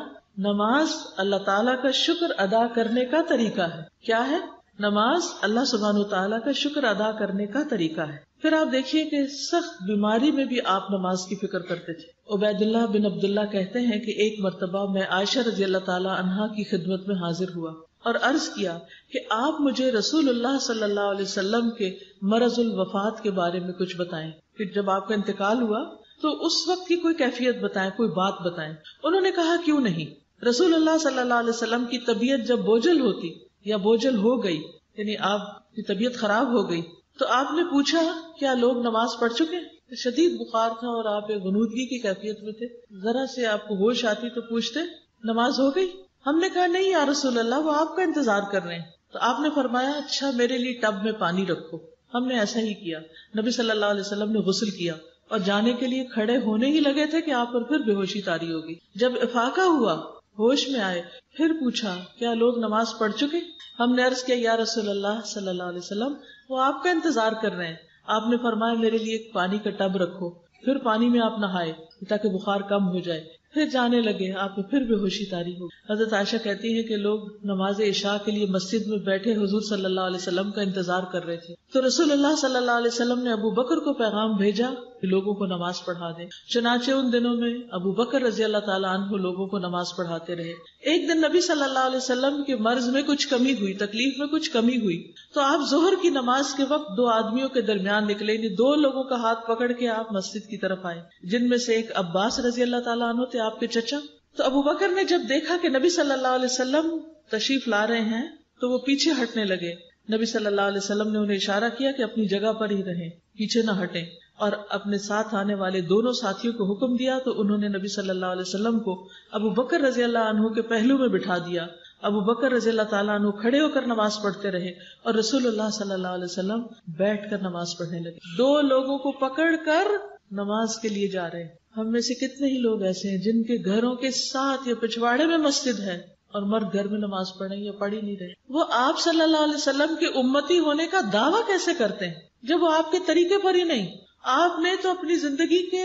नमाज अल्लाह ताला का शुक्र अदा करने का तरीका है। क्या है नमाज? अल्लाह सुब्हानहू ताला का शुक्र अदा करने का तरीका है। फिर आप देखिए कि सख्त बीमारी में भी आप नमाज की फिक्र करते थे। उबैदुल्लाह बिन अब्दुल्लाह कहते हैं कि एक मरतबा मैं आयशा रजी अल्लाह ताला अन्हा की खिदमत में हाजिर हुआ और अर्ज किया कि आप मुझे रसूलुल्लाह सल्लल्लाहु अलैहि वसल्लम के मरजुल वफात के बारे में कुछ बताएं कि जब आपका इंतकाल हुआ तो उस वक्त की कोई कैफियत बताएं, कोई बात बताएं। उन्होंने कहा क्यों नहीं, रसूलुल्लाह सल्लल्लाहु अलैहि वसल्लम की तबीयत जब बोझल होती या बोझल हो गई यानी आपकी तबीयत खराब हो गई तो आपने पूछा क्या लोग नमाज पढ़ चुके हैं? शदीद बुखार था और आप एक गुनूदगी की कैफियत में थे, जरा से आपको होश आती तो पूछते नमाज हो गई? हमने कहा नहीं या रसूल अल्लाह, वो आपका इंतजार कर रहे हैं। तो आपने फरमाया अच्छा मेरे लिए टब में पानी रखो। हमने ऐसा ही किया। नबी सल्लल्लाहु अलैहि वसल्लम ने गुस्ल किया और जाने के लिए खड़े होने ही लगे थे कि आप पर फिर बेहोशी तारी होगी। जब इफाका हुआ, होश में आए, फिर पूछा क्या लोग नमाज पढ़ चुके? हमने अर्ज किया या रसूल अल्लाह सल्लल्लाहु अलैहि वसल्लम, वो आपका इंतजार कर रहे हैं। आपने फरमाया मेरे लिए एक पानी का टब रखो। फिर पानी में आप नहाए ताकि बुखार कम हो जाए। फिर जाने लगे, आप फिर बेहोशी तारी हो। हजरत आयशा कहती है कि लोग नमाज इशा के लिए मस्जिद में बैठे हुजूर सल्लल्लाहु अलैहि वसल्लम का इंतजार कर रहे थे तो रसूलुल्लाह सल्लल्लाहु अलैहि वसल्लम ने अबू बकर को पैगाम भेजा कि लोगों को नमाज पढ़ा दें। चुनाचे उन दिनों में अबू बकर रजी अल्लाह ताला अन्हु लोगों को नमाज पढ़ाते रहे। एक दिन नबी सल्लल्लाहु अलैहि वसल्लम के मर्ज में कुछ कमी हुई, तकलीफ में कुछ कमी हुई, तो आप जोहर की नमाज के वक्त दो आदमियों के दरमियान निकले, दो लोगों का हाथ पकड़ के आप मस्जिद की तरफ आए, जिनमें से एक अब्बास रजी अल्लाह ताला अन्हु थे, आपके चचा। तो अबू बकर ने जब देखा कि नबी सल्लल्लाहु अलैहि वसल्लम तशरीफ ला रहे हैं तो वो पीछे हटने लगे। नबी सल्लल्लाहु अलैहि वसल्लम ने उन्हें इशारा किया कि अपनी जगह पर ही रहें, पीछे न हटें, और अपने साथ आने वाले दोनों साथियों को हुक्म दिया तो उन्होंने नबी सल्लल्लाहु अलैहि वसल्लम को अबू बकर रजी अल्लाह अन्हु के पहलू में बिठा दिया। अबू बकर रजी अल्लाह ताला अन्हु खड़े होकर नमाज पढ़ते रहे और रसूलुल्लाह सल्लल्लाहु अलैहि वसल्लम बैठ कर नमाज पढ़ने लगे। दो लोगों को पकड़ कर नमाज के लिए जा रहे हैं। हम में से कितने ही लोग ऐसे हैं जिनके घरों के साथ या पिछवाड़े में मस्जिद है और मर्द घर में नमाज पढ़े या पढ़ ही नहीं रहे। वो आप सल्लल्लाहु अलैहि वसल्लम के उम्मती होने का दावा कैसे करते हैं जब वो आपके तरीके पर ही नहीं? आपने तो अपनी जिंदगी के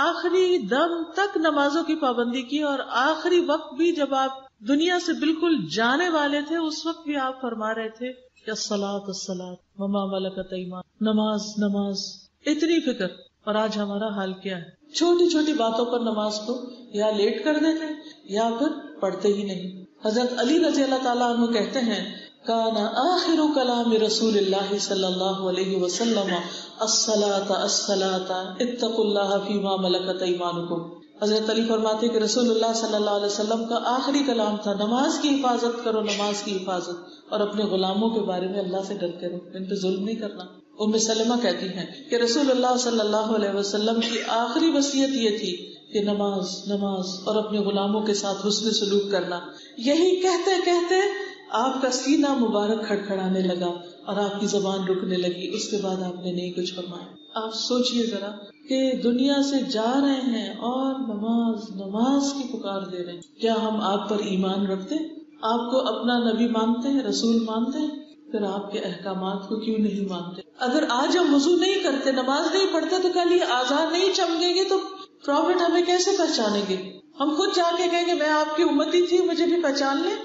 आखिरी दम तक नमाजों की पाबंदी की और आखिरी वक्त भी जब आप दुनिया से बिल्कुल जाने वाले थे उस वक्त भी आप फरमा रहे थे कि अस्सलात अस्सलात वमा मलकत ऐमानुकुम, नमाज नमाज, इतनी फिक्र। और आज हमारा हाल क्या है? छोटी छोटी बातों पर नमाज को या लेट कर देते या फिर पढ़ते ही नहीं। हजरत अली रज़ी अल्लाह ताला अन्हु कहते हैं काना आखिरु कलाम रसूलिल्लाह सल्लल्लाहु अलैहि वसल्लम अस्सलात अस्सलात इत्तकुल्लाह फीमा मलकत ईमानुकुम। हजरत अली फरमाते कि रसूलुल्लाह सल्लल्लाहु अलैहि वसल्लम का आखिरी कलाम था नमाज की हिफाजत करो, नमाज की हिफाजत, और अपने गुलामों के बारे में अल्लाह से डरते रहो, इन पे जुल्म नहीं करना। उम्मे सलमा कहती हैं कि रसूलुल्लाह सल्लल्लाहु अलैहि वसल्लम की आखिरी वसीयत ये थी कि नमाज नमाज और अपने गुलामों के साथ हुस्न सलूक करना। यही कहते कहते आपका सीना मुबारक खड़खड़ाने लगा और आपकी जबान रुकने लगी। उसके बाद आपने नहीं कुछ फरमाया। आप सोचिए जरा कि दुनिया से जा रहे हैं और नमाज नमाज की पुकार दे रहे हैं। क्या हम आप पर ईमान रखते हैं? आपको अपना नबी मानते हैं, रसूल मानते हैं, फिर आपके अहकामात को क्यों नहीं मानते? अगर आज हम वजू नहीं करते, नमाज नहीं पढ़ते, तो कल ये आजान नहीं चमकेंगे तो प्रॉफिट हमें कैसे पहचानेंगे? हम खुद जाके कहेंगे मैं आपकी उम्मती थी, मुझे भी पहचान ले?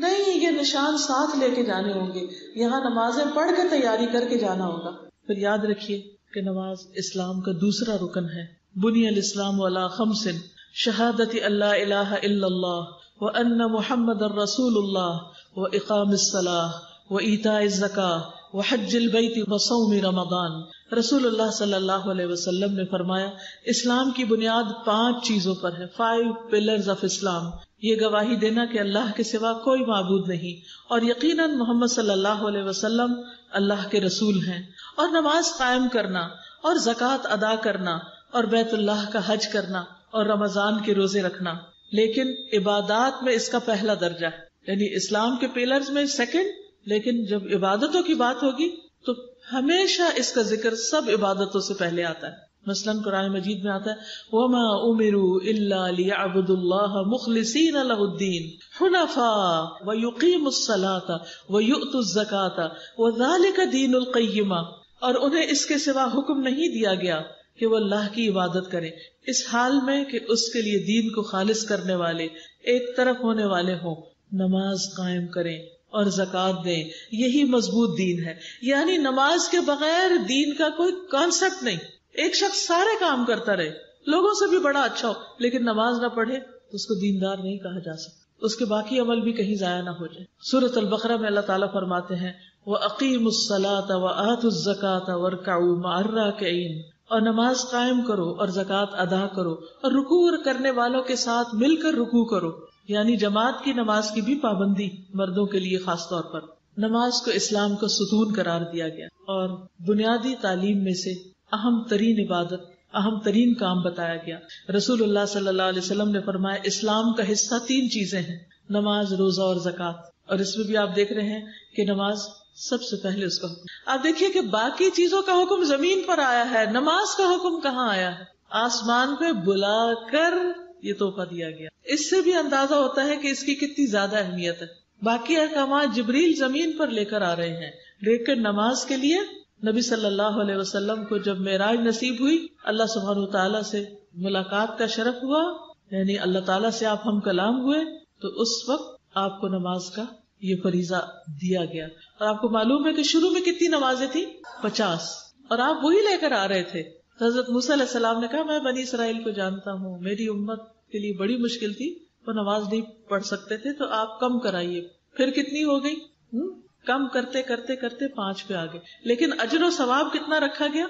नहीं, ये निशान साथ लेके जाने होंगे। यहाँ नमाजें पढ़ के तैयारी करके जाना होगा। फिर याद रखिए कि नमाज इस्लाम का दूसरा रुकन है। बुनियल इस्लाम वाला खमसिन शहादती अल्ला इलाहा इल्लल्लाह व अन्ना मुहम्मदर रसूलुल्लाह व इकामिस सलाह व ईताए ज़कात व हज्जुल बैत व सौम रमज़ान। रसूलुल्लाह सल्लल्लाहु अलैहि वसल्लम ने फरमाया इस्लाम की बुनियाद 5 चीजों पर है। 5 pillars ऑफ इस्लाम। ये गवाही देना कि अल्लाह के सिवा कोई माबूद नहीं और यकीनन मोहम्मद सल्लल्लाहु अलैहि वसल्लम अल्लाह के रसूल हैं, और नमाज कायम करना और ज़कात अदा करना और बैतुल्लाह का हज करना और रमजान के रोजे रखना। लेकिन इबादत में इसका पहला दर्जा है, यानी इस्लाम के पिलर्स में सेकंड, लेकिन जब इबादतों की बात होगी तो हमेशा इसका जिक्र सब इबादतों से पहले आता है। मसलन कुरान मजीद में आता है वमा उमिरू इल्ला लियअब्दुल्लाह मुखलिसीना लहुद्दीन हुनफा व युकीमुस सलाता व युतुज़ ज़काता व ज़ालिका दीनुल क़य्यिमा। और उन्हें इसके सिवा हुक्म नहीं दिया गया कि वो अल्लाह की इबादत करें, इस हाल में कि उसके लिए दीन को खालिस करने वाले, एक तरफ होने वाले हों, नमाज कायम करें और ज़कात दें, यही मजबूत दीन है। यानी नमाज के बगैर दीन का कोई कॉन्सेप्ट नहीं। एक शख्स सारे काम करता रहे, लोगों से भी बड़ा अच्छा हो, लेकिन नमाज ना पढ़े तो उसको दीनदार नहीं कहा जा सकता, उसके बाकी अमल भी कहीं जाया ना हो जाए। सूरत अल-बकरा में अल्लाह ताला फरमाते हैं व अकीमुस्सलात व आतुज़्ज़कात वरकऊ मअर्राकिईन, और नमाज कायम करो और ज़कात अदा करो और रुकू करने वालों के साथ मिलकर रुकू करो। यानी जमात की नमाज की भी पाबंदी मर्दों के लिए खास तौर पर। नमाज को इस्लाम का सुतून करार दिया गया और बुनियादी तालीम में से अहम तरीन इबादत, अहम तरीन काम बताया गया। रसूलुल्लाह सल्लल्लाहु अलैहि वसल्लम ने फरमाया इस्लाम का हिस्सा तीन चीजें हैं, नमाज, रोजा और ज़कात। और इसमें भी आप देख रहे हैं कि नमाज सबसे पहले उसका हुक्म। आप देखिए कि बाकी चीजों का हुक्म जमीन पर आया है, नमाज का हुक्म कहाँ आया है? आसमान पे बुलाकर ये तोहफा दिया गया। इससे भी अंदाजा होता है कि इसकी कितनी ज्यादा अहमियत है। बाकी अहकाम जिब्रील जमीन पर लेकर आ रहे हैं, लेकिन नमाज के लिए नबी सल्लल्लाहु अलैहि वसल्लम को जब मेराज नसीब हुई, अल्लाह सुब्हानहू तआला से मुलाकात का शरफ हुआ, यानी अल्लाह ताला से आप हम कलाम हुए, तो उस वक्त आपको नमाज का ये फरीजा दिया गया। और आपको मालूम है कि शुरू में कितनी नमाजें थी, 50, और आप वही लेकर आ रहे थे। तो हजरत मूसा अलैहिस्सलाम ने कहा मैं बनी इसराइल को जानता हूँ, मेरी उम्मत के लिए बड़ी मुश्किल थी, वो नमाज नहीं पढ़ सकते थे, तो आप कम कराइए। फिर कितनी हो गई, कम करते करते करते 5 पे आ गए, लेकिन अजर और सवाब कितना रखा गया,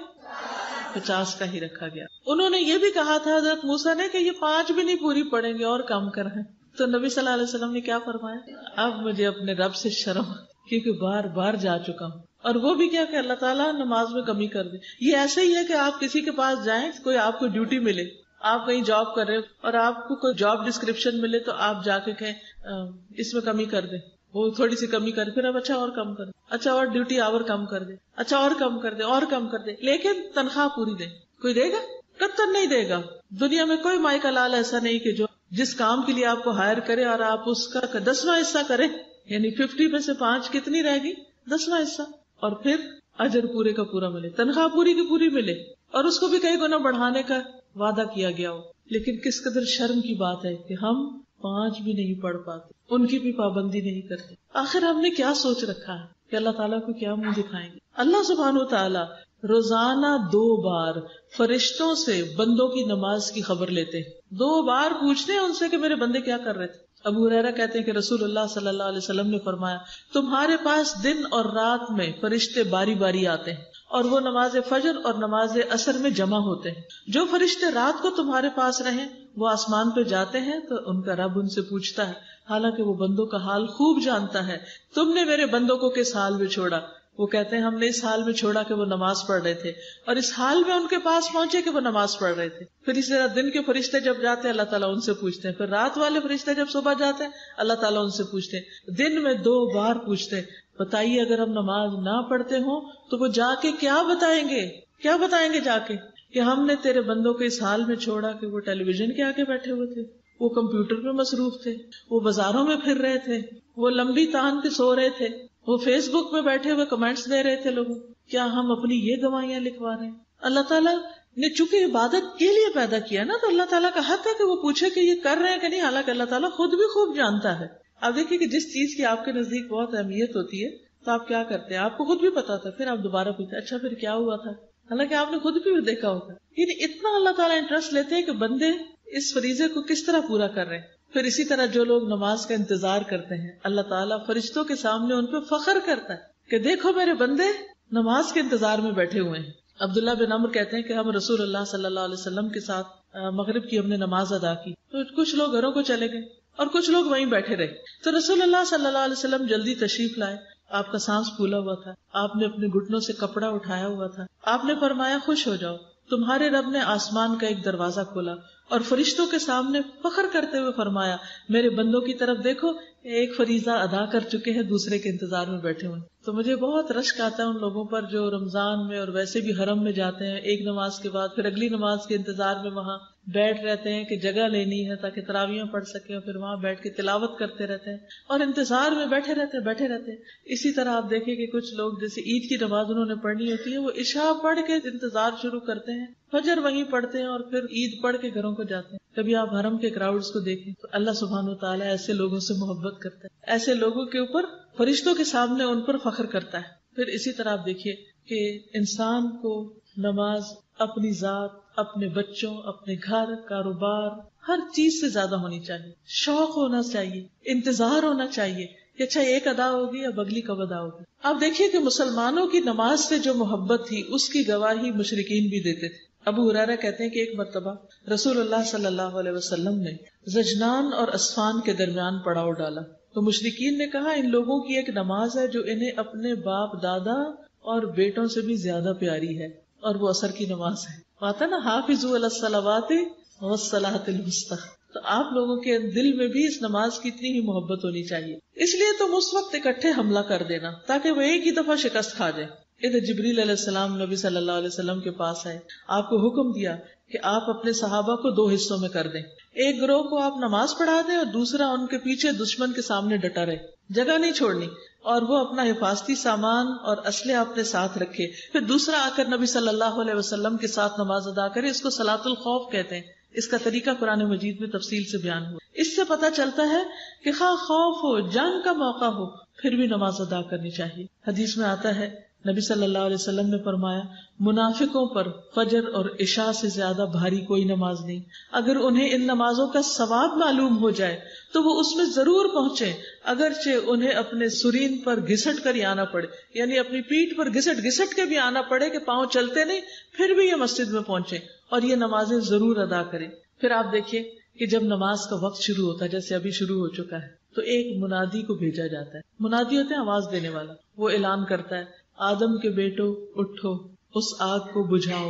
50 का ही रखा गया। उन्होंने ये भी कहा था हजरत मूसा ने कि ये 5 भी नहीं पूरी पड़ेंगे और कम कराएं। तो नबी सल्लल्लाहु अलैहि वसल्लम ने क्या फरमाया, अब मुझे अपने रब से शर्म, क्योंकि बार बार जा चुका हूँ। और वो भी क्या कि अल्लाह ताला नमाज में कमी कर दे। ये ऐसे ही है कि आप किसी के पास जाएं, कोई आपको ड्यूटी मिले, आप कहीं जॉब कर रहे हो और आपको कोई जॉब डिस्क्रिप्शन मिले, तो आप जाके कहें इसमें कमी कर दे, वो थोड़ी सी कमी कर, फिर अब अच्छा और कम कर दे, अच्छा और ड्यूटी आवर कम कर दे, अच्छा और कम कर दे, और कम कर दे, लेकिन तनख्वाह पूरी दे। कोई देगा? कतई नहीं देगा। दुनिया में कोई माई का लाल ऐसा नहीं कि जो जिस काम के लिए आपको हायर करे और आप उसका 10वां हिस्सा करें, यानी 50 में से 5 कितनी रहेगी, 10वां हिस्सा, और फिर अजर पूरे का पूरा मिले, तनख्वाह पूरी की पूरी मिले, और उसको भी कई गुना बढ़ाने का वादा किया गया हो। लेकिन किस कदर शर्म की बात है कि हम 5 भी नहीं पढ़ पाते, उनकी भी पाबंदी नहीं करते। आखिर हमने क्या सोच रखा है कि अल्लाह ताला को क्या मुंह दिखाएंगे? अल्लाह सुब्हानहू तआला रोजाना 2 बार फरिश्तों से बंदों की नमाज की खबर लेते हैं। 2 बार पूछते हैं उनसे कि मेरे बंदे क्या कर रहे थे। अबू हुरैरा कहते हैं कि रसूलुल्लाह सल्लल्लाहु अलैहि वसल्लम ने फरमाया तुम्हारे पास दिन और रात में फरिश्ते बारी बारी आते हैं और वो नमाज फजर और नमाज असर में जमा होते हैं। जो फरिश्ते रात को तुम्हारे पास रहे वो आसमान पे जाते हैं तो उनका रब उनसे पूछता है, हालांकि वो बंदों का हाल खूब जानता है, तुमने मेरे बंदों को किस हाल में छोड़ा? वो कहते हैं हमने इस हाल में छोड़ा कि वो नमाज पढ़ रहे थे, और इस हाल में उनके पास पहुंचे कि वो नमाज पढ़ रहे थे। फिर इसी तरह दिन के फरिश्ते जब जाते हैं अल्लाह ताला उनसे पूछते हैं, फिर रात वाले फरिश्ते जब सुबह जाते हैं अल्लाह ताला उनसे पूछते हैं। दिन में 2 बार पूछते हैं, बताइए अगर हम नमाज ना पढ़ते हो तो वो जाके क्या बताएंगे, क्या बताएंगे जाके कि हमने तेरे बंदों को इस हाल में छोड़ा कि वो टेलीविजन के आगे बैठे हुए थे, वो कंप्यूटर में मसरूफ थे, वो बाजारों में फिर रहे थे, वो लंबी तान पे सो रहे थे, वो फेसबुक पे बैठे हुए कमेंट्स दे रहे थे लोगों। क्या हम अपनी ये गवाहियां लिखवा रहे हैं? अल्लाह ताला ने चूंकि इबादत के लिए पैदा किया ना, तो अल्लाह ताला का हक है कि वो पूछे कि ये कर रहे हैं कि नहीं, हालांकि अल्लाह ताला खुद भी खूब जानता है। आप देखिए कि जिस चीज की आपके नजदीक बहुत अहमियत होती है तो आप क्या करते हैं, आपको खुद भी पता था, फिर आप दोबारा पूछते अच्छा फिर क्या हुआ था, हालांकि आपने खुद भी देखा होगा। यानी इतना अल्लाह ताला इंटरेस्ट लेते हैं कि बंदे इस फरीजे को किस तरह पूरा कर रहे हैं। फिर इसी तरह जो लोग नमाज का इंतजार करते हैं अल्लाह ताला फरिश्तों के सामने उन पे फखर करता है कि देखो मेरे बंदे नमाज के इंतजार में बैठे हुए हैं। अब्दुल्ला बिन अम्र कहते हैं कि हम रसूलुल्लाह सल्लल्लाहु अलैहि वसल्लम के साथ मगरिब की हमने नमाज अदा की, तो कुछ लोग घरों को चले गए और कुछ लोग वहीं बैठे रहे। तो रसूलुल्लाह सल्लल्लाहु अलैहि वसल्लम जल्दी तशरीफ लाए, आपका सांस फूला हुआ था, आपने अपने घुटनों से कपड़ा उठाया हुआ था, आपने फरमाया खुश हो जाओ। तुम्हारे रब ने आसमान का एक दरवाजा खोला और फरिश्तों के सामने फख्र करते हुए फरमाया, मेरे बंदों की तरफ देखो, एक फरीजा अदा कर चुके हैं, दूसरे के इंतजार में बैठे हुए। तो मुझे बहुत रश्क आता है उन लोगों पर जो रमजान में और वैसे भी हरम में जाते हैं, एक नमाज के बाद फिर अगली नमाज के इंतजार में वहाँ बैठ रहते हैं कि जगह लेनी है ताकि तरावियां पढ़ सके, और फिर वहाँ बैठ के तिलावत करते रहते हैं और इंतजार में बैठे रहते हैं। इसी तरह आप देखें कि कुछ लोग जैसे ईद की नमाज उन्होंने पढ़नी होती है, वो इशा पढ़ के इंतजार शुरू करते हैं, फजर वहीं पढ़ते हैं और फिर ईद पढ़ के घरों को जाते हैं। कभी आप हरम के क्राउड्स को देखें तो अल्लाह सुब्हानहू तआला ऐसे लोगों से मोहब्बत करता है, ऐसे लोगों के ऊपर फरिश्तों के सामने उन पर फख्र करता है। फिर इसी तरह आप देखिए कि इंसान को नमाज अपनी जात, अपने बच्चों, अपने घर, कारोबार, हर चीज से ज्यादा होनी चाहिए, शौक होना चाहिए, इंतजार होना चाहिए कि अच्छा एक अदा होगी या बगली कब अदा होगी। आप देखिए कि मुसलमानों की नमाज से जो मोहब्बत थी उसकी गवाही मुशरिकीन भी देते थे। अबू हुरैरा कहते हैं कि एक मरतबा रसूलुल्लाह सल्लल्लाहु अलैहि वसल्लम ने ज़जनान और अस्फान के दरमियान पड़ाव डाला तो मुशरिकीन ने कहा, इन लोगों की एक नमाज है जो इन्हें अपने बाप दादा और बेटों से भी ज्यादा प्यारी है, और वो असर की नमाज है। आता ना हाफिजू अलस्सलावाति वस्सलातिल वुस्ता। तो आप लोगों के दिल में भी इस नमाज की इतनी ही मोहब्बत होनी चाहिए, इसलिए तुम उस वक्त इकट्ठे हमला कर देना ताकि वो एक ही दफा शिकस्त खा जाए। इधर जिब्रील अलैहिस्सलाम नबी सल्लल्लाहु अलैहि वसल्लम के पास आए, आपको हुक्म दिया कि आप अपने सहाबा को दो हिस्सों में कर दें, एक ग्रोह को आप नमाज पढ़ा दें और दूसरा उनके पीछे दुश्मन के सामने डटा रहे, जगह नहीं छोड़नी, और वो अपना हिफाजती सामान और असले अपने साथ रखे। फिर दूसरा आकर नबी सल्लल्लाहु अलैहि वसल्लम के साथ नमाज अदा करे। इसको सलातुल खौफ कहते हैं। इसका तरीका कुरान मजीद में तफसील से बयान हुआ। इससे पता चलता है कि खौफ हो, जंग का मौका हो, फिर भी नमाज अदा करनी चाहिए। हदीस में आता है नबी सल्लल्लाहु अलैहि वसल्लम ने फरमाया, मुनाफिकों पर फजर और इशा से ज्यादा भारी कोई नमाज नहीं। अगर उन्हें इन नमाजों का सवाब मालूम हो जाए तो वो उसमें जरूर पहुंचे, अगरचे उन्हें अपने सुरीन पर घिसट कर ही आना पड़े, यानी अपनी पीठ पर घिसट घिसट के भी आना पड़े कि पांव चलते नहीं, फिर भी ये मस्जिद में पहुंचे और ये नमाजें जरूर अदा करें। फिर आप देखिए कि जब नमाज का वक्त शुरू होता है, जैसे अभी शुरू हो चुका है, तो एक मुनादी को भेजा जाता है। मुनादी होता है आवाज देने वाला, वो ऐलान करता है, आदम के बेटो उठो, उस आग को बुझाओ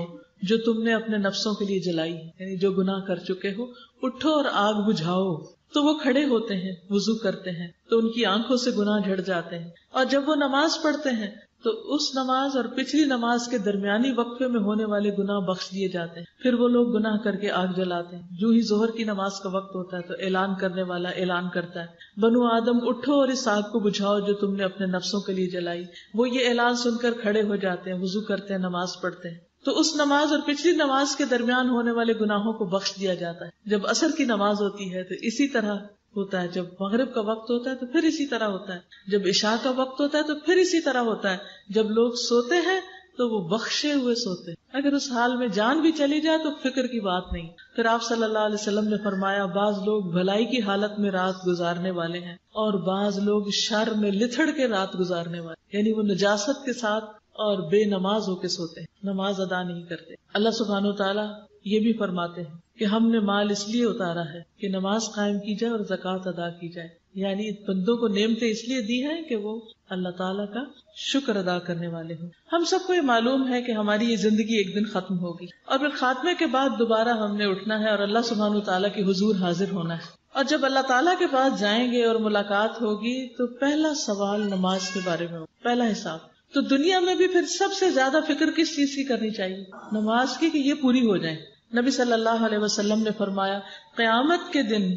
जो तुमने अपने नफ्सों के लिए जलाई, यानी जो गुनाह कर चुके हो, उठो और आग बुझाओ। तो वो खड़े होते हैं, वुजू करते हैं, तो उनकी आंखों से गुनाह झड़ जाते हैं, और जब वो नमाज पढ़ते हैं तो उस नमाज और पिछली नमाज के दरमियानी वक्फे में होने वाले गुनाह बख्श दिए जाते हैं। फिर वो लोग गुनाह करके आग जलाते हैं। जो ही जोहर की नमाज का वक्त होता है तो ऐलान करने वाला ऐलान करता है, बनु आदम उठो और इस आग को बुझाओ जो तुमने अपने नफ्सों के लिए जलाई। वो ये ऐलान सुनकर खड़े हो जाते हैं, वुजू करते हैं, नमाज पढ़ते हैं, तो उस नमाज और पिछली नमाज के दरमियान होने वाले गुनाहों को बख्श दिया जाता है। जब असर की नमाज होती है तो इसी तरह होता है, जब मगरिब का वक्त होता है तो फिर इसी तरह होता है, जब इशा का वक्त होता है तो फिर इसी तरह होता है। जब लोग सोते हैं तो वो बख्शे हुए सोते हैं, अगर उस हाल में जान भी चली जाए तो फिक्र की बात नहीं। फिर आप सल्लल्लाहु अलैहि वसल्लम ने फरमाया, बाज लोग भलाई की हालत में रात गुजारने वाले हैं और बाज लोग शर में लिथड़ के रात गुजारने वाले, यानी वो नजासत के साथ और बेनमाज होके सोते हैं, नमाज अदा नहीं करते। अल्लाह सुब्हानहू तआला ये भी फरमाते हैं कि हमने माल इसलिए उतारा है कि नमाज कायम की जाए और ज़कात अदा की जाए, यानी बंदों को नेमतें इसलिए दी हैं कि वो अल्लाह ताला का शुक्र अदा करने वाले हों। हम सबको ये मालूम है कि हमारी ये जिंदगी एक दिन खत्म होगी और फिर खात्मे के बाद दोबारा हमने उठना है और अल्लाह सुब्हानहू तआला के हुजूर हाजिर होना है। और जब अल्लाह ताला के पास जाएंगे और मुलाकात होगी तो पहला सवाल नमाज के बारे में होगा, पहला हिसाब। तो दुनिया में भी फिर सबसे ज्यादा फिक्र किस चीज की करनी चाहिए? नमाज की, कि ये पूरी हो जाए। नबी सल्लल्लाहु अलैहि वसल्लम ने फरमाया, क़यामत के दिन